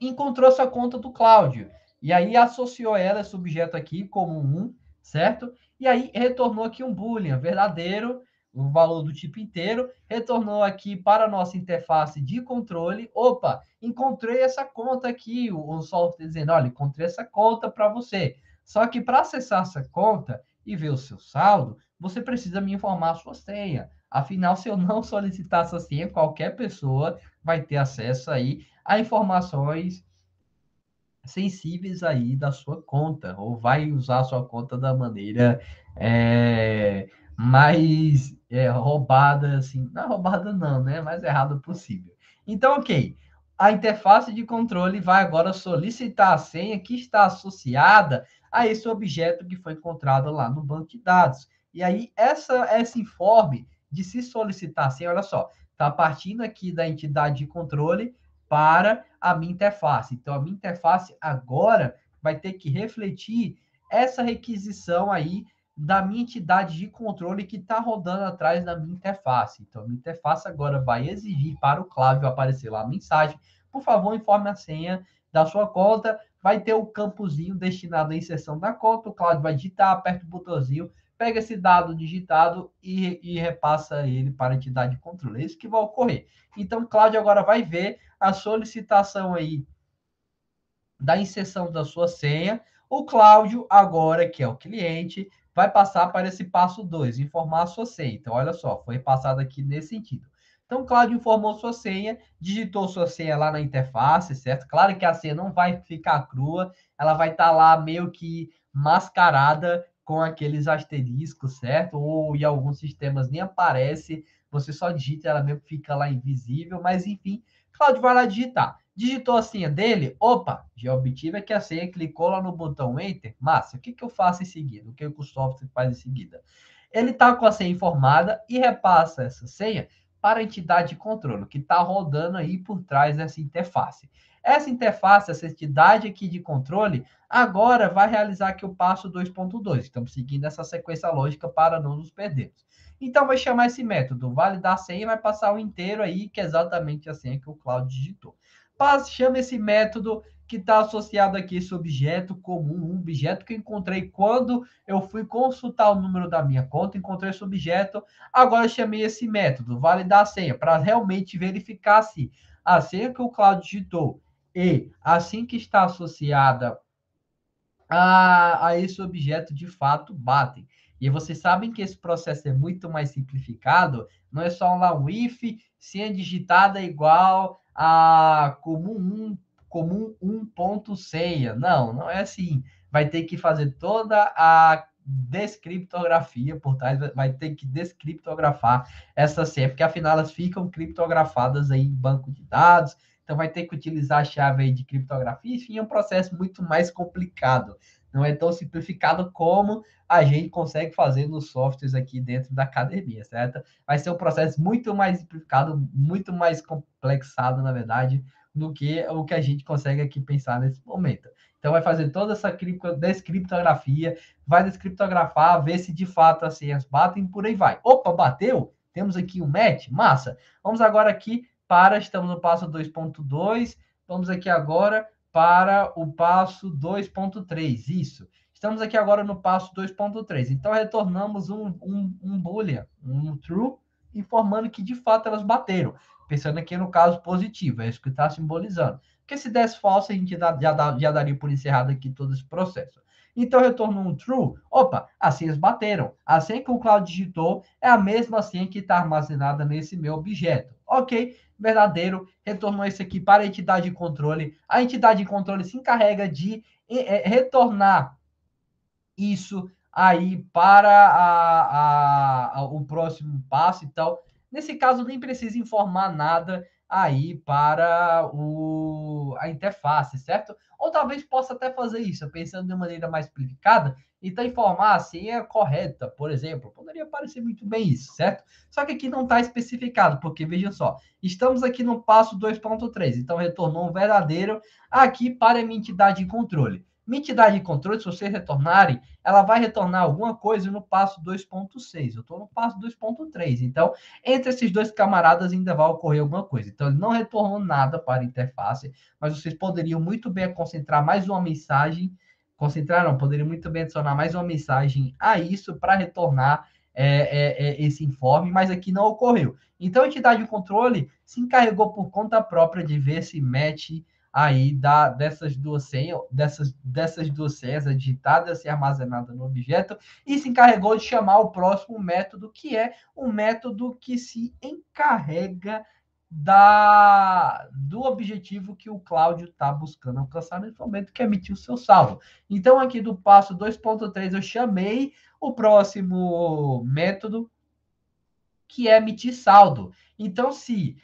encontrou essa conta do Cláudio. E aí associou ela, esse objeto aqui, como 1, certo? E aí retornou aqui um boolean verdadeiro, o valor do tipo inteiro, retornou aqui para a nossa interface de controle. Opa, encontrei essa conta aqui, o software dizendo, olha, encontrei essa conta para você. Só que para acessar essa conta e ver o seu saldo, você precisa me informar a sua senha. Afinal, se eu não solicitar essa senha, qualquer pessoa vai ter acesso aí a informações sensíveis aí da sua conta, ou vai usar a sua conta da maneira mais roubada, assim, não é roubada não, né? Mais errada possível. Então, ok, a interface de controle vai agora solicitar a senha que está associada a esse objeto que foi encontrado lá no banco de dados. E aí, esse informe de se solicitar a senha, olha só, está partindo aqui da entidade de controle para a minha interface. Então, a minha interface agora vai ter que refletir essa requisição aí da minha entidade de controle que está rodando atrás da minha interface. Então, a minha interface agora vai exigir para o Clávio aparecer lá a mensagem, por favor, informe a senha da sua conta. Vai ter um campozinho destinado à inserção da conta, o Clávio vai digitar, aperta o botãozinho, pega esse dado digitado e repassa ele para a entidade de controle. É isso que vai ocorrer. Então, o Cláudio agora vai ver a solicitação aí da inserção da sua senha. O Cláudio agora, que é o cliente, vai passar para esse passo 2, informar a sua senha. Então, olha só, foi passado aqui nesse sentido. Então, o Cláudio informou sua senha, digitou sua senha lá na interface, certo? Claro que a senha não vai ficar crua, ela vai estar lá meio que mascarada, com aqueles asteriscos, certo? Ou em alguns sistemas nem aparece, você só digita, ela mesmo fica lá invisível, mas enfim, Cláudio vai lá digitar. Digitou a senha dele, opa, já obtive aqui a senha, clicou lá no botão Enter, massa, o que eu faço em seguida? O que o software faz em seguida? Ele está com a senha informada e repassa essa senha para a entidade de controle, que está rodando aí por trás dessa interface. Essa interface, essa entidade aqui de controle, agora vai realizar aqui o passo 2.2. Estamos seguindo essa sequência lógica para não nos perdermos. Então, vai chamar esse método, validar a senha, e vai passar o inteiro aí, que é exatamente a senha que o Cláudio digitou. Chama esse método que está associado aqui, esse objeto comum, um objeto que eu encontrei quando eu fui consultar o número da minha conta, encontrei esse objeto, agora chamei esse método, validar a senha, para realmente verificar se a senha que o Cláudio digitou e assim que está associada a esse objeto, de fato, batem. E vocês sabem que esse processo é muito mais simplificado, não é só lá um if, senha digitada igual a comum 1 ponto senha. Não, não é assim. Vai ter que fazer toda a descriptografia, portanto, vai ter que descriptografar essa senha, porque afinal elas ficam criptografadas aí em banco de dados. Então, vai ter que utilizar a chave aí de criptografia. Enfim, é um processo muito mais complicado. Não é tão simplificado como a gente consegue fazer nos softwares aqui dentro da academia, certo? Vai ser um processo muito mais simplificado, muito mais complexado, na verdade, do que o que a gente consegue aqui pensar nesse momento. Então, vai fazer toda essa descriptografia, vai descriptografar, ver se de fato as senhas batem e por aí vai. Opa, bateu? Temos aqui um match? Massa! Vamos agora aqui... estamos no passo 2.2, vamos aqui agora para o passo 2.3, isso. Estamos aqui agora no passo 2.3, então retornamos um boolean, um true, informando que de fato elas bateram, pensando aqui no caso positivo, é isso que está simbolizando. Porque se desse falso, a gente já daria por encerrado aqui todo esse processo. Então, retornou um true. Opa, as senhas bateram. A senha que o Cláudio digitou é a mesma senha que está armazenada nesse meu objeto. Ok, verdadeiro. Retornou isso aqui para a entidade de controle. A entidade de controle se encarrega de retornar isso aí para o próximo passo e tal. Nesse caso, nem precisa informar nada aí para a interface, certo? Ou talvez possa até fazer isso, pensando de uma maneira mais simplificada, então informar a senha correta, por exemplo, poderia aparecer muito bem isso, certo? Só que aqui não está especificado, porque, vejam só, estamos aqui no passo 2.3, então retornou um verdadeiro aqui para a minha entidade de controle. Entidade de controle, se vocês retornarem, ela vai retornar alguma coisa no passo 2.6. Eu estou no passo 2.3. Então, entre esses dois camaradas ainda vai ocorrer alguma coisa. Então, ele não retornou nada para a interface, mas vocês poderiam muito bem concentrar mais uma mensagem. Concentrar não, poderiam muito bem adicionar mais uma mensagem a isso para retornar esse informe, mas aqui não ocorreu. Então, a entidade de controle se encarregou por conta própria de ver se match aí dessas duas senhas digitadas e armazenadas no objeto, e se encarregou de chamar o próximo método, que é um método que se encarrega do objetivo que o Cláudio está buscando alcançar nesse momento, que é emitir o seu saldo. Então, aqui do passo 2.3, eu chamei o próximo método, que é emitir saldo. Então, se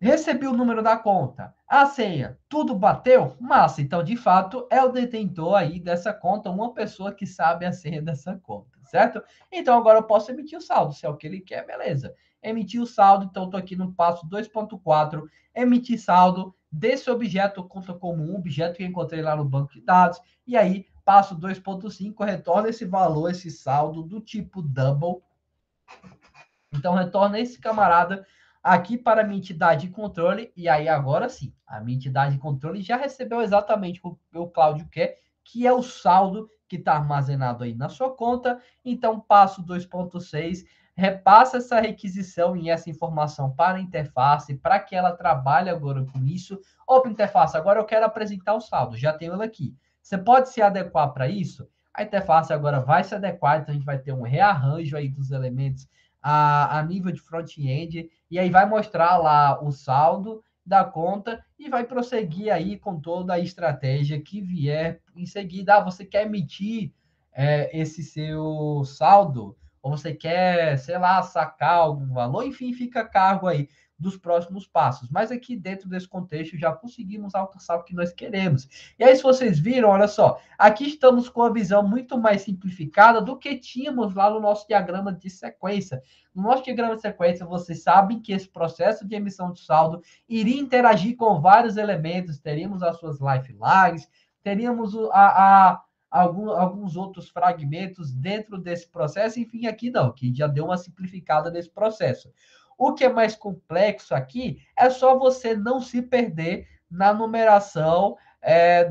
recebi o número da conta, a senha, tudo bateu? Massa, então de fato é o detentor aí dessa conta, uma pessoa que sabe a senha dessa conta, certo? Então agora eu posso emitir o saldo, se é o que ele quer, beleza. Emitir o saldo, então estou aqui no passo 2.4, emitir saldo desse objeto, conta comum, objeto que eu encontrei lá no banco de dados, e aí passo 2.5, retorna esse valor, esse saldo do tipo double. Então retorna esse camarada aqui para a minha entidade de controle, e aí agora sim, a minha entidade de controle já recebeu exatamente o que o Cláudio quer, que é o saldo que está armazenado aí na sua conta. Então, passo 2.6, repassa essa requisição e essa informação para a interface, para que ela trabalhe agora com isso. Opa, interface, agora eu quero apresentar o saldo, já tenho ele aqui. Você pode se adequar para isso? A interface agora vai se adequar, então a gente vai ter um rearranjo aí dos elementos a nível de front-end, e aí vai mostrar lá o saldo da conta e vai prosseguir aí com toda a estratégia que vier em seguida. Ah, você quer emitir esse seu saldo? Ou você quer, sei lá, sacar algum valor? Enfim, fica a cargo aí dos próximos passos. Mas aqui dentro desse contexto já conseguimos alcançar o que nós queremos. E aí, se vocês viram, olha só, aqui estamos com uma visão muito mais simplificada do que tínhamos lá no nosso diagrama de sequência. No nosso diagrama de sequência, vocês sabem que esse processo de emissão de saldo iria interagir com vários elementos. Teríamos as suas lifelines, teríamos alguns outros fragmentos dentro desse processo. Enfim, aqui não, que já deu uma simplificada nesse processo. O que é mais complexo aqui é só você não se perder na numeração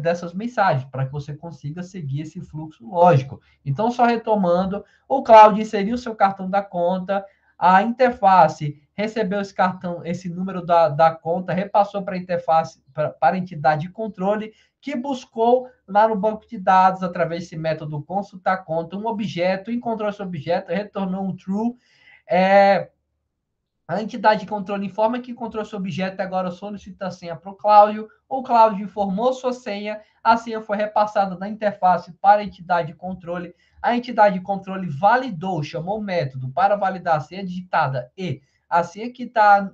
dessas mensagens, para que você consiga seguir esse fluxo lógico. Então, só retomando, o Cláudio inseriu o seu cartão da conta, a interface recebeu esse cartão, esse número da conta, repassou para a interface, para a entidade de controle, que buscou lá no banco de dados, através desse método consultar conta, um objeto, encontrou esse objeto, retornou um true. A entidade de controle informa que encontrou seu objeto e agora solicita a senha para o Cláudio. O Cláudio informou sua senha, a senha foi repassada da interface para a entidade de controle. A entidade de controle validou, chamou o método para validar a senha digitada e a senha que está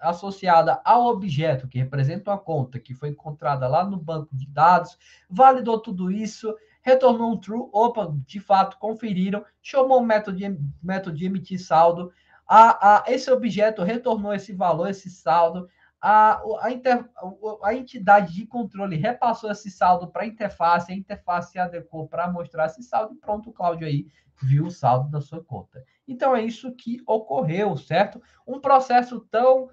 associada ao objeto, que representa uma conta que foi encontrada lá no banco de dados, validou tudo isso, retornou um true, opa, de fato conferiram, chamou o método de emitir saldo, esse objeto retornou esse valor, esse saldo, a entidade de controle repassou esse saldo para a interface se adequou para mostrar esse saldo e pronto, o Cláudio aí viu o saldo da sua conta. Então, é isso que ocorreu, certo? Um processo tão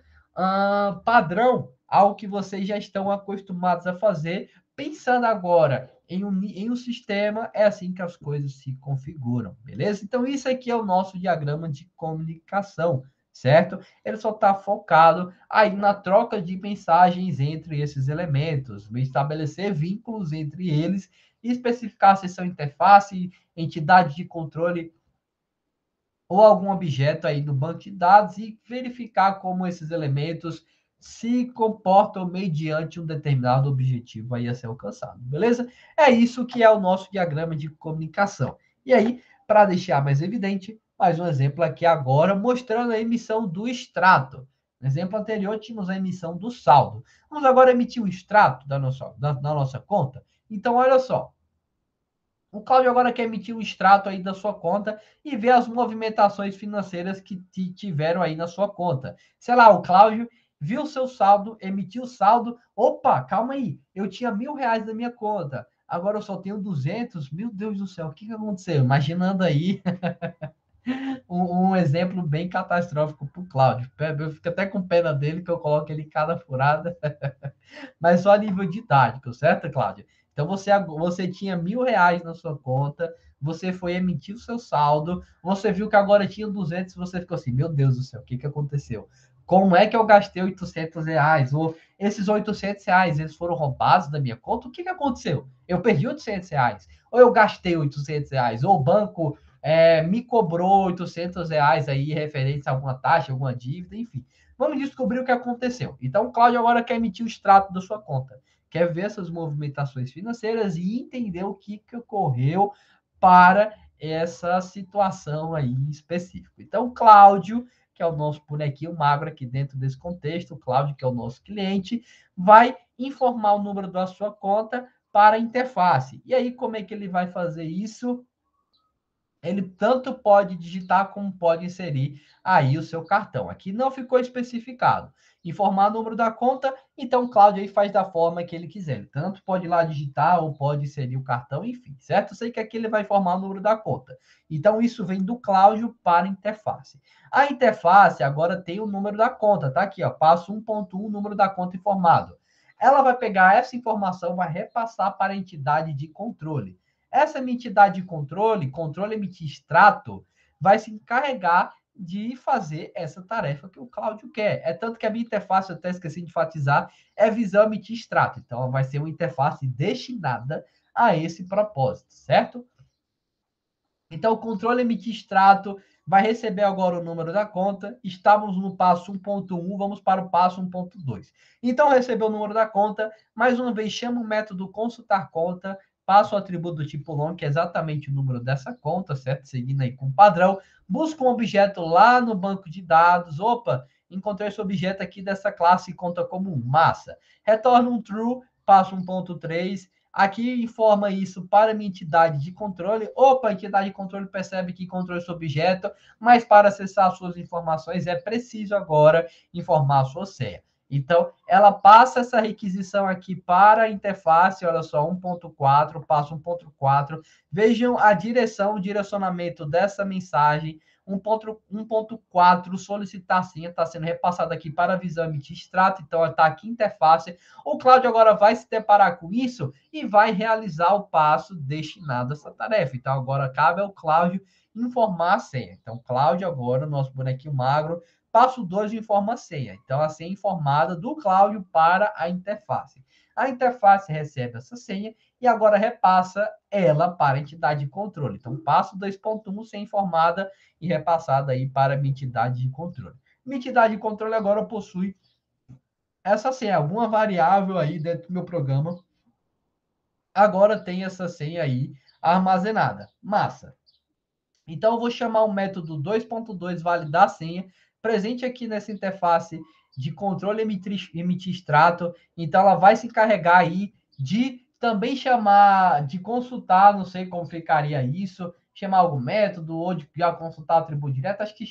padrão, algo que vocês já estão acostumados a fazer, pensando agora em um sistema, é assim que as coisas se configuram, beleza? Então, isso aqui é o nosso diagrama de comunicação, certo? Ele só está focado aí na troca de mensagens entre esses elementos, estabelecer vínculos entre eles, especificar a seção interface, entidade de controle ou algum objeto aí do banco de dados e verificar como esses elementos se comportam mediante um determinado objetivo aí a ser alcançado, beleza? É isso que é o nosso diagrama de comunicação. E aí, para deixar mais evidente, mais um exemplo aqui agora, mostrando a emissão do extrato. No exemplo anterior, tínhamos a emissão do saldo. Vamos agora emitir o extrato da nossa conta? Então, olha só. O Cláudio agora quer emitir um extrato aí da sua conta e ver as movimentações financeiras que tiveram aí na sua conta. Sei lá, o Cláudio viu o seu saldo, emitiu o saldo. Opa, calma aí, eu tinha R$1.000 na minha conta. agora eu só tenho 200, meu Deus do céu, o que aconteceu? Imaginando aí um exemplo bem catastrófico para o Cláudio. Eu fico até com pena dele, que eu coloco ele em cada furada, mas só a nível didático, certo, Cláudio? Então, você tinha R$1.000 na sua conta, você foi emitir o seu saldo, você viu que agora tinha 200, você ficou assim, meu Deus do céu, o que, que aconteceu? Como é que eu gastei R$800? Ou esses R$800, eles foram roubados da minha conta? O que, que aconteceu? Eu perdi R$800, ou eu gastei R$800, ou o banco me cobrou R$800 aí, referente a alguma taxa, alguma dívida, enfim. Vamos descobrir o que aconteceu. Então, o Cláudio agora quer emitir o extrato da sua conta. Quer ver essas movimentações financeiras e entender o que ocorreu para essa situação aí em específico. Então, o Cláudio, que é o nosso bonequinho magro aqui dentro desse contexto, o Cláudio, que é o nosso cliente, vai informar o número da sua conta para a interface. E aí, como é que ele vai fazer isso? Ele tanto pode digitar como pode inserir aí o seu cartão. Aqui não ficou especificado. Informar o número da conta, então o Cláudio aí faz da forma que ele quiser. Ele tanto pode ir lá digitar ou pode inserir o cartão, enfim, certo? Eu sei que aqui ele vai informar o número da conta. Então, isso vem do Cláudio para a interface. A interface agora tem o número da conta, tá aqui, ó, passo 1.1, número da conta informado. Ela vai pegar essa informação, vai repassar para a entidade de controle. Essa entidade de controle, controle emitir extrato, vai se encarregar de fazer essa tarefa que o Cláudio quer. É tanto que a minha interface, eu até esqueci de enfatizar, é visão emitir extrato. Então, ela vai ser uma interface destinada a esse propósito, certo? Então, o controle emitir extrato vai receber agora o número da conta. Estávamos no passo 1.1, vamos para o passo 1.2. Então, recebeu o número da conta. Mais uma vez, chama o método consultar conta, passa o atributo do tipo long, que é exatamente o número dessa conta, certo? Seguindo aí com o padrão. Busca um objeto lá no banco de dados. Opa, encontrei esse objeto aqui dessa classe, conta como massa. Retorna um true, passa 1.3. Aqui informa isso para minha entidade de controle. Opa, a entidade de controle percebe que encontrou esse objeto, mas para acessar suas informações é preciso agora informar a sua senha. Então, ela passa essa requisição aqui para a interface, olha só, 1.4, passo 1.4. Vejam a direção, o direcionamento dessa mensagem, 1.4, solicitar senha, está sendo repassada aqui para a visão emitir extrato, então está aqui interface. O Cláudio agora vai se deparar com isso e vai realizar o passo destinado a essa tarefa. Então, agora cabe ao Cláudio informar a senha. Então, Cláudio agora, nosso bonequinho magro, passo 2, informa a senha. Então, a senha informada do Cláudio para a interface. A interface recebe essa senha e agora repassa ela para a entidade de controle. Então, passo 2.1, senha informada e repassada aí para a entidade de controle. Minha entidade de controle agora possui essa senha. Alguma variável aí dentro do meu programa agora tem essa senha aí armazenada. Massa. Então, eu vou chamar o método 2.2, validar a senha, presente aqui nessa interface de controle emitir extrato. Então, ela vai se encarregar aí de também chamar, de consultar, não sei como ficaria isso, chamar algum método, ou de consultar o atributo direto, acho que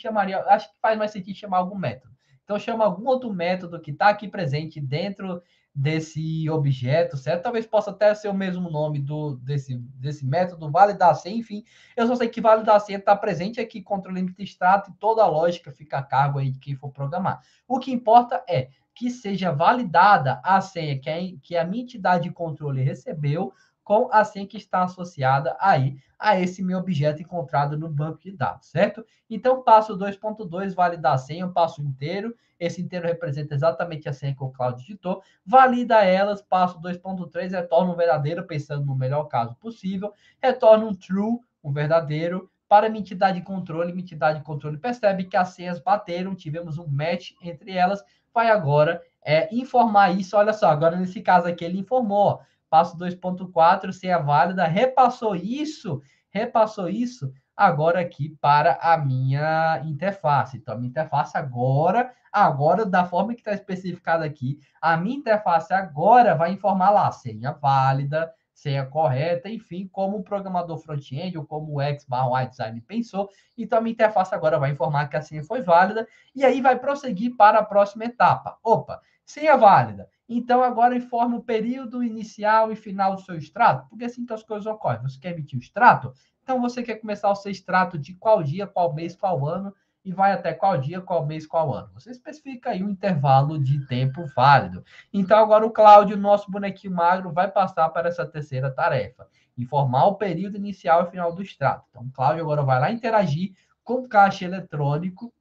faz mais sentido chamar algum método. Então, chama algum outro método que está aqui presente dentro desse objeto, certo? Talvez possa até ser o mesmo nome desse método, validar senha, enfim. Eu só sei que validar senha está presente aqui, controle emitir extrato, e toda a lógica fica a cargo aí de quem for programar. O que importa é que seja validada a senha que a minha entidade de controle recebeu com a senha que está associada aí a esse meu objeto encontrado no banco de dados, certo? Então, passo 2.2, validar a senha, o passo inteiro. Esse inteiro representa exatamente a senha que o Cláudio digitou. Valida elas, passo 2.3, retorna um verdadeiro, pensando no melhor caso possível. Retorna um true, um verdadeiro, para minha entidade de controle. Minha entidade de controle percebe que as senhas bateram, tivemos um match entre elas. Vai agora informar isso. Olha só, agora nesse caso aqui ele informou, passo 2.4, senha válida, repassou isso agora aqui para a minha interface. Então, a minha interface agora, da forma que está especificada aqui, a minha interface agora vai informar lá, senha válida, senha correta, enfim, como o programador front-end ou como o UX/UI design pensou. Então, a minha interface agora vai informar que a senha foi válida e aí vai prosseguir para a próxima etapa. Opa, senha válida. Então, agora informa o período inicial e final do seu extrato, porque assim que as coisas ocorrem. Você quer emitir o extrato? Então, você quer começar o seu extrato de qual dia, qual mês, qual ano, e vai até qual dia, qual mês, qual ano. Você especifica aí um intervalo de tempo válido. Então, agora o Cláudio, nosso bonequinho magro, vai passar para essa terceira tarefa, informar o período inicial e final do extrato. Então, o Cláudio agora vai lá interagir com o caixa eletrônico,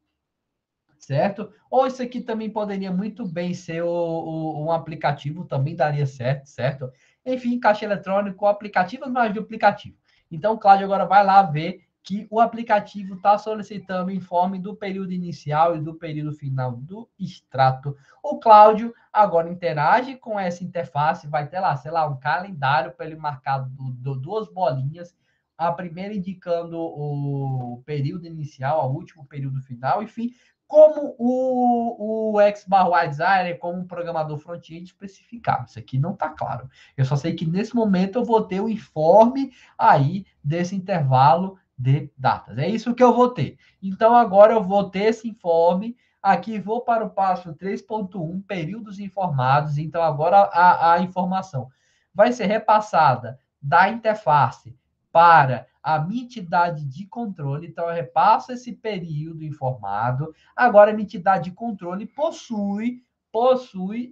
certo? Ou isso aqui também poderia muito bem ser um aplicativo, também daria certo, certo? Enfim, caixa eletrônico, aplicativo, mais de aplicativo. Então, o Cláudio agora vai lá ver que o aplicativo está solicitando informe do período inicial e do período final do extrato. O Cláudio agora interage com essa interface, vai ter lá, sei lá, um calendário para ele marcar duas bolinhas, a primeira indicando o período inicial, o último período final, enfim. Como o X/Y Designer, como o programador front-end especificar. Isso aqui não está claro. Eu só sei que nesse momento eu vou ter o informe aí desse intervalo de datas. É isso que eu vou ter. Então, agora eu vou ter esse informe. Aqui vou para o passo 3.1, períodos informados. Então, agora a informação vai ser repassada da interface para a minha entidade de controle. Então, eu repasso esse período informado. Agora, a minha entidade de controle possui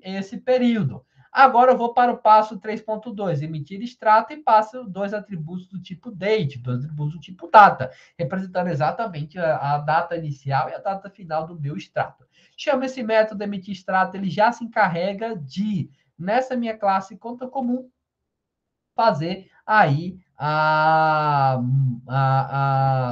esse período. Agora, eu vou para o passo 3.2, emitir extrato e passo dois atributos do tipo date, dois atributos do tipo data, representando exatamente a data inicial e a data final do meu extrato. Chama esse método emitir extrato, ele já se encarrega de, nessa minha classe conta comum, fazer aí a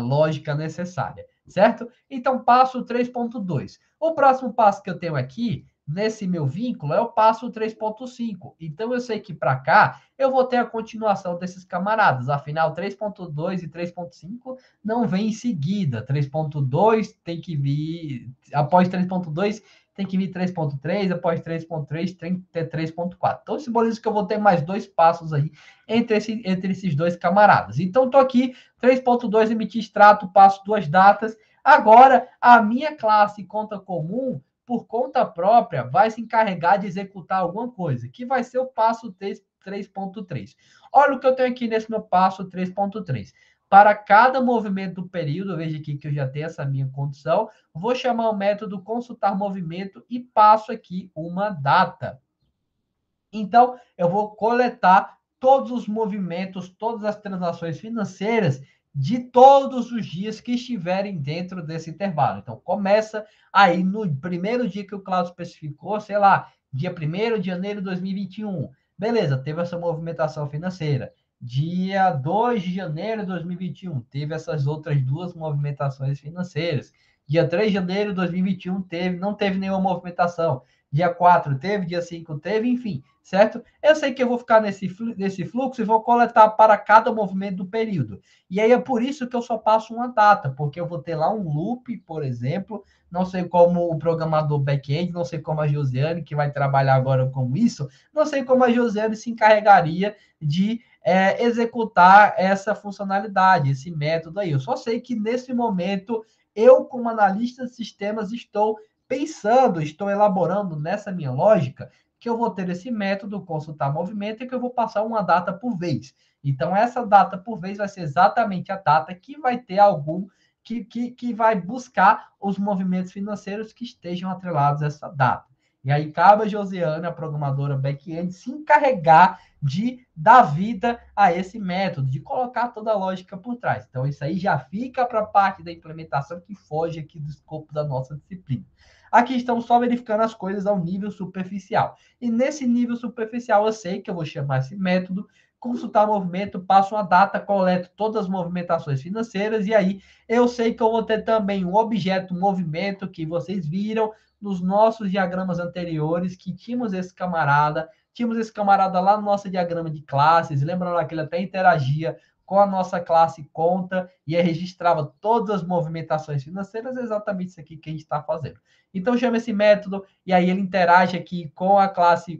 lógica necessária, certo? Então, passo 3.2. O próximo passo que eu tenho aqui, nesse meu vínculo, é o passo 3.5. Então, eu sei que para cá eu vou ter a continuação desses camaradas. Afinal, 3.2 e 3.5 não vem em seguida. 3.2 tem que vir... Após 3.2... tem que vir 3.3, após 3.3, tem que ter 3.4. Então, simboliza que eu vou ter mais dois passos aí entre esses dois camaradas. Então, estou aqui, 3.2, emitir extrato, passo duas datas. Agora, a minha classe conta comum, por conta própria, vai se encarregar de executar alguma coisa, que vai ser o passo 3.3. Olha o que eu tenho aqui nesse meu passo 3.3. Para cada movimento do período, veja aqui que eu já tenho essa minha condição, vou chamar o método consultar movimento e passo aqui uma data. Então, eu vou coletar todos os movimentos, todas as transações financeiras de todos os dias que estiverem dentro desse intervalo. Então, começa aí no primeiro dia que o Cláudio especificou, sei lá, dia 1º de janeiro de 2021. Beleza, teve essa movimentação financeira. Dia 2 de janeiro de 2021, teve essas outras duas movimentações financeiras. Dia 3 de janeiro de 2021, não teve nenhuma movimentação. Dia 4 teve, dia 5 teve, enfim, certo? Eu sei que eu vou ficar nesse fluxo e vou coletar para cada movimento do período. E aí é por isso que eu só passo uma data, porque eu vou ter lá um loop, por exemplo, não sei como o programador back-end, não sei como a Josiane, que vai trabalhar agora com isso, não sei como a Josiane se encarregaria de executar essa funcionalidade, esse método aí. Eu só sei que nesse momento, eu como analista de sistemas estou pensando, estou elaborando nessa minha lógica, que eu vou ter esse método, consultar movimento, e que eu vou passar uma data por vez. Então, essa data por vez vai ser exatamente a data que vai ter algum, que vai buscar os movimentos financeiros que estejam atrelados a essa data. E aí cabe a Josiana, a programadora back-end, se encarregar de dar vida a esse método, de colocar toda a lógica por trás. Então, isso aí já fica para a parte da implementação que foge aqui do escopo da nossa disciplina. Aqui estamos só verificando as coisas ao nível superficial. E nesse nível superficial, eu sei que eu vou chamar esse método, consultar movimento, passo uma data, coleto todas as movimentações financeiras, e aí eu sei que eu vou ter também um objeto, um movimento, que vocês viram nos nossos diagramas anteriores, que tínhamos esse camarada lá no nosso diagrama de classes, lembra lá que ele até interagia com a nossa classe conta e aí registrava todas as movimentações financeiras, exatamente isso aqui que a gente está fazendo. Então, chama esse método e aí ele interage aqui com a classe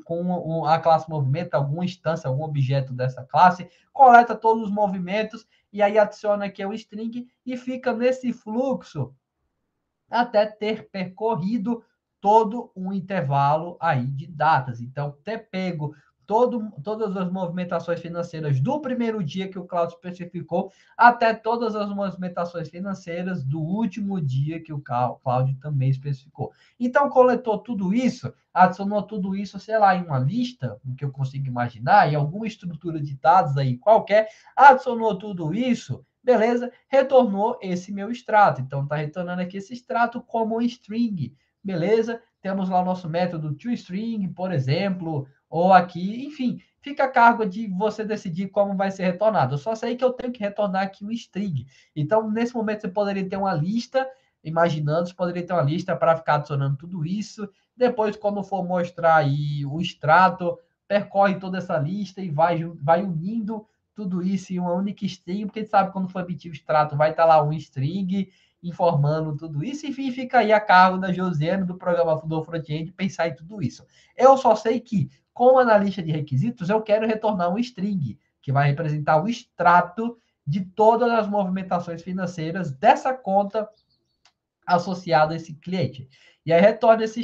movimento, alguma instância, algum objeto dessa classe, coleta todos os movimentos e aí adiciona aqui o string e fica nesse fluxo até ter percorrido todo um intervalo aí de datas. Então, ter pego todas as movimentações financeiras do primeiro dia que o Cláudio especificou até todas as movimentações financeiras do último dia que o Cláudio também especificou. Então, coletou tudo isso, adicionou tudo isso, sei lá, em uma lista, o que eu consigo imaginar, em alguma estrutura de dados aí qualquer, adicionou tudo isso, beleza? Retornou esse meu extrato. Então, está retornando aqui esse extrato como um string, beleza? Temos lá o nosso método toString, por exemplo, ou aqui, enfim, fica a cargo de você decidir como vai ser retornado. Eu só sei que eu tenho que retornar aqui um string. Então, nesse momento, você poderia ter uma lista, imaginando, você poderia ter uma lista para ficar adicionando tudo isso. Depois, quando for mostrar aí o extrato, percorre toda essa lista e vai unindo tudo isso em uma única string, porque a gente sabe que quando for emitir o extrato, vai estar lá um string informando tudo isso, enfim, fica aí a cargo da Josiane, do programa do Frontend, pensar em tudo isso. Eu só sei que, como analista de requisitos, eu quero retornar um string, que vai representar o extrato de todas as movimentações financeiras dessa conta associada a esse cliente. E aí retorna esse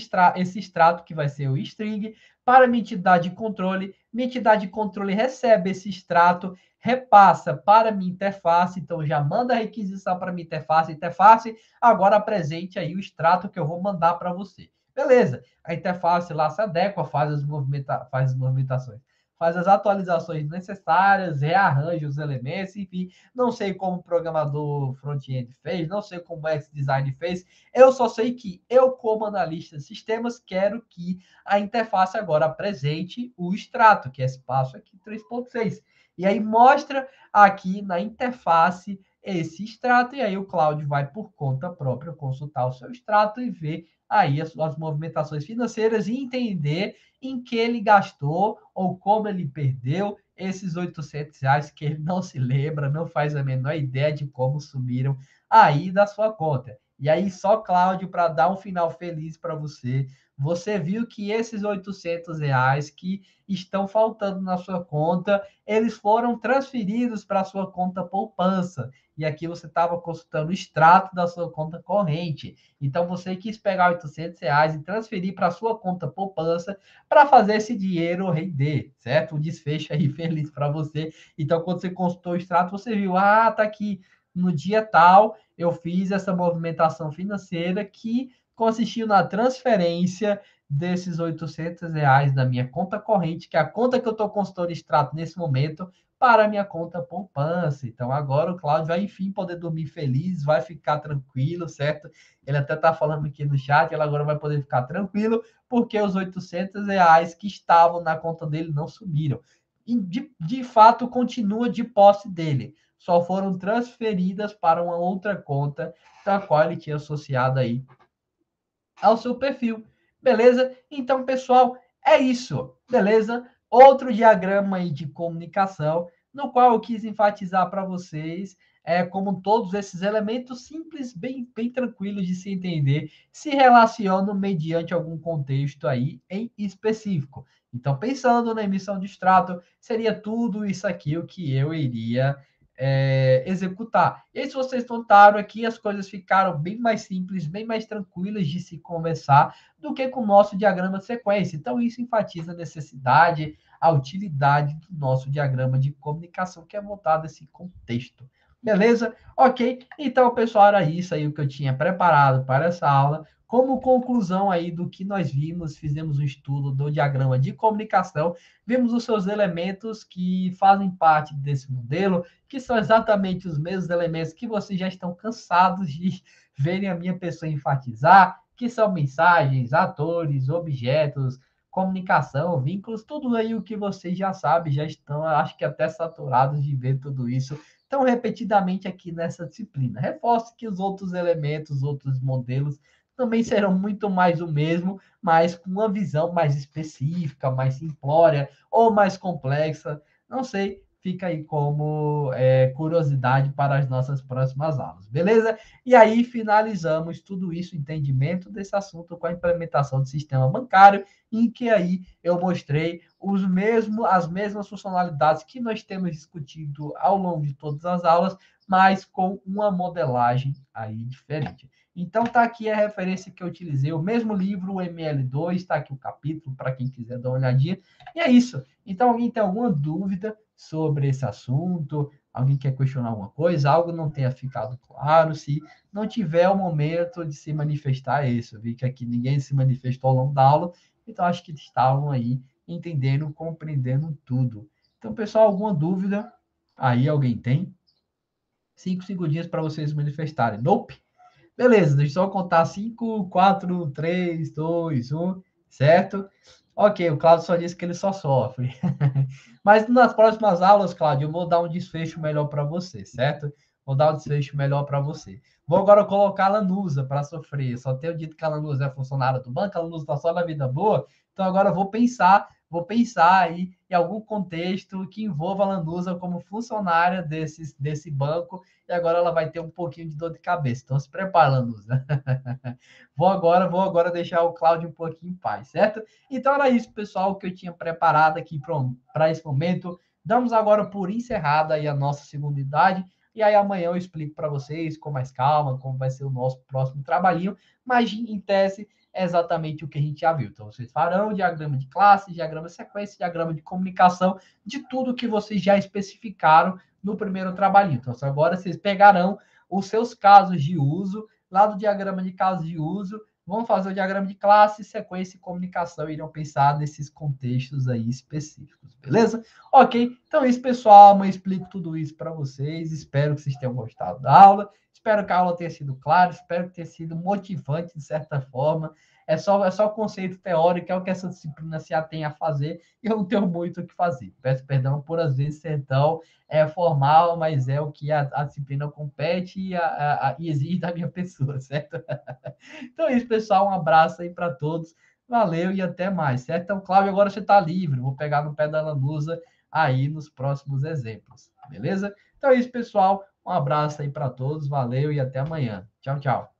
extrato, que vai ser o string, para minha entidade de controle. Minha entidade de controle recebe esse extrato, repassa para minha interface, então já manda a requisição para minha interface, agora apresente aí o extrato que eu vou mandar para você. Beleza, a interface lá se adequa, faz as movimentações, faz as atualizações necessárias, rearranja os elementos, enfim, não sei como o programador front-end fez, não sei como o UX design fez, eu só sei que eu, como analista de sistemas, quero que a interface agora apresente o extrato, que é esse passo aqui, 3.6. E aí mostra aqui na interface esse extrato, e aí o Cláudio vai por conta própria consultar o seu extrato e ver aí as suas movimentações financeiras e entender em que ele gastou ou como ele perdeu esses R$800 que ele não se lembra, não faz a menor ideia de como sumiram aí da sua conta. E aí só, Cláudio, para dar um final feliz para você, você viu que esses R$800 que estão faltando na sua conta, eles foram transferidos para a sua conta poupança. E aqui você estava consultando o extrato da sua conta corrente. Então, você quis pegar R$800 e transferir para a sua conta poupança para fazer esse dinheiro render, certo? Um desfecho aí feliz para você. Então, quando você consultou o extrato, você viu, ah, tá aqui, no dia tal, eu fiz essa movimentação financeira que consistiu na transferência desses R$800 da minha conta corrente, que é a conta que eu estou consultando extrato nesse momento, para a minha conta poupança. Então, agora o Cláudio vai, enfim, poder dormir feliz, vai ficar tranquilo, certo? Ele até está falando aqui no chat, ele agora vai poder ficar tranquilo, porque os R$800 que estavam na conta dele não sumiram. E, de fato, continua de posse dele. Só foram transferidas para uma outra conta, da qual ele tinha associado aí ao seu perfil. Beleza? Então, pessoal, é isso. Beleza? Outro diagrama aí de comunicação, no qual eu quis enfatizar para vocês como todos esses elementos simples, bem tranquilos de se entender, se relacionam mediante algum contexto aí em específico. Então, pensando na emissão de extrato, seria tudo isso aqui o que eu iria executar. E aí, se vocês notaram aqui, as coisas ficaram bem mais simples, bem mais tranquilas de se conversar do que com o nosso diagrama de sequência. Então, isso enfatiza a necessidade, a utilidade do nosso diagrama de comunicação, que é voltado a esse contexto. Beleza? Ok. Então, pessoal, era isso aí o que eu tinha preparado para essa aula. Como conclusão aí do que nós vimos, fizemos um estudo do diagrama de comunicação, vimos os seus elementos que fazem parte desse modelo, que são exatamente os mesmos elementos que vocês já estão cansados de verem a minha pessoa enfatizar, que são mensagens, atores, objetos, comunicação, vínculos, tudo aí o que vocês já sabem, já estão, acho que até saturados de ver tudo isso tão repetidamente aqui nessa disciplina. Reforço que os outros elementos, outros modelos, também serão muito mais o mesmo, mas com uma visão mais específica, mais simplória ou mais complexa. Não sei, fica aí como curiosidade para as nossas próximas aulas, beleza? E aí finalizamos tudo isso, o entendimento desse assunto com a implementação do sistema bancário, em que aí eu mostrei as mesmas funcionalidades que nós temos discutido ao longo de todas as aulas, mas com uma modelagem aí diferente. Então, está aqui a referência que eu utilizei, o mesmo livro, o UML2, está aqui o capítulo, para quem quiser dar uma olhadinha. E é isso. Então, alguém tem alguma dúvida sobre esse assunto? Alguém quer questionar alguma coisa? Algo não tenha ficado claro? Se não tiver o momento de se manifestar, é isso. Eu vi que aqui ninguém se manifestou ao longo da aula, então acho que estavam aí entendendo, compreendendo tudo. Então, pessoal, alguma dúvida? Aí alguém tem? 5 segundinhos para vocês se manifestarem. Nope? Beleza, deixa eu só contar 5, 4, 3, 2, 1, certo? Ok, o Cláudio só disse que ele só sofre. Mas nas próximas aulas, Cláudio, eu vou dar um desfecho melhor para você, certo? Vou dar um desfecho melhor para você. Vou agora colocar a Lanusa para sofrer. Só tenho dito que a Lanusa é funcionária do banco, a Lanusa está só na vida boa. Então agora eu vou pensar aí em algum contexto que envolva a Lanusa como funcionária desse banco, e agora ela vai ter um pouquinho de dor de cabeça. Então, se prepara, Lanusa. Vou agora deixar o Cláudio um pouquinho em paz, certo? Então, era isso, pessoal, que eu tinha preparado aqui para esse momento. Damos agora por encerrada aí a nossa segunda unidade, e aí amanhã eu explico para vocês com mais calma como vai ser o nosso próximo trabalhinho, mas em tese, é exatamente o que a gente já viu. Então, vocês farão diagrama de classe, diagrama de sequência, diagrama de comunicação, de tudo que vocês já especificaram no primeiro trabalhinho. Então, agora vocês pegarão os seus casos de uso, lá do diagrama de casos de uso, vão fazer o diagrama de classe, sequência e comunicação, e irão pensar nesses contextos aí específicos, beleza? Ok, então é isso, pessoal. Amanhã explico tudo isso para vocês. Espero que vocês tenham gostado da aula. Espero que a aula tenha sido clara, espero que tenha sido motivante, de certa forma. É só conceito teórico, é o que essa disciplina se atém a fazer, e eu não tenho muito o que fazer. Peço perdão por, às vezes, ser tão formal, mas é o que a disciplina compete e exige da minha pessoa, certo? Então é isso, pessoal. Um abraço aí para todos. Valeu e até mais, certo? Então, Cláudio, agora você está livre. Vou pegar no pé da Lanusa aí nos próximos exemplos, beleza? Então é isso, pessoal. Um abraço aí para todos, valeu e até amanhã. Tchau, tchau.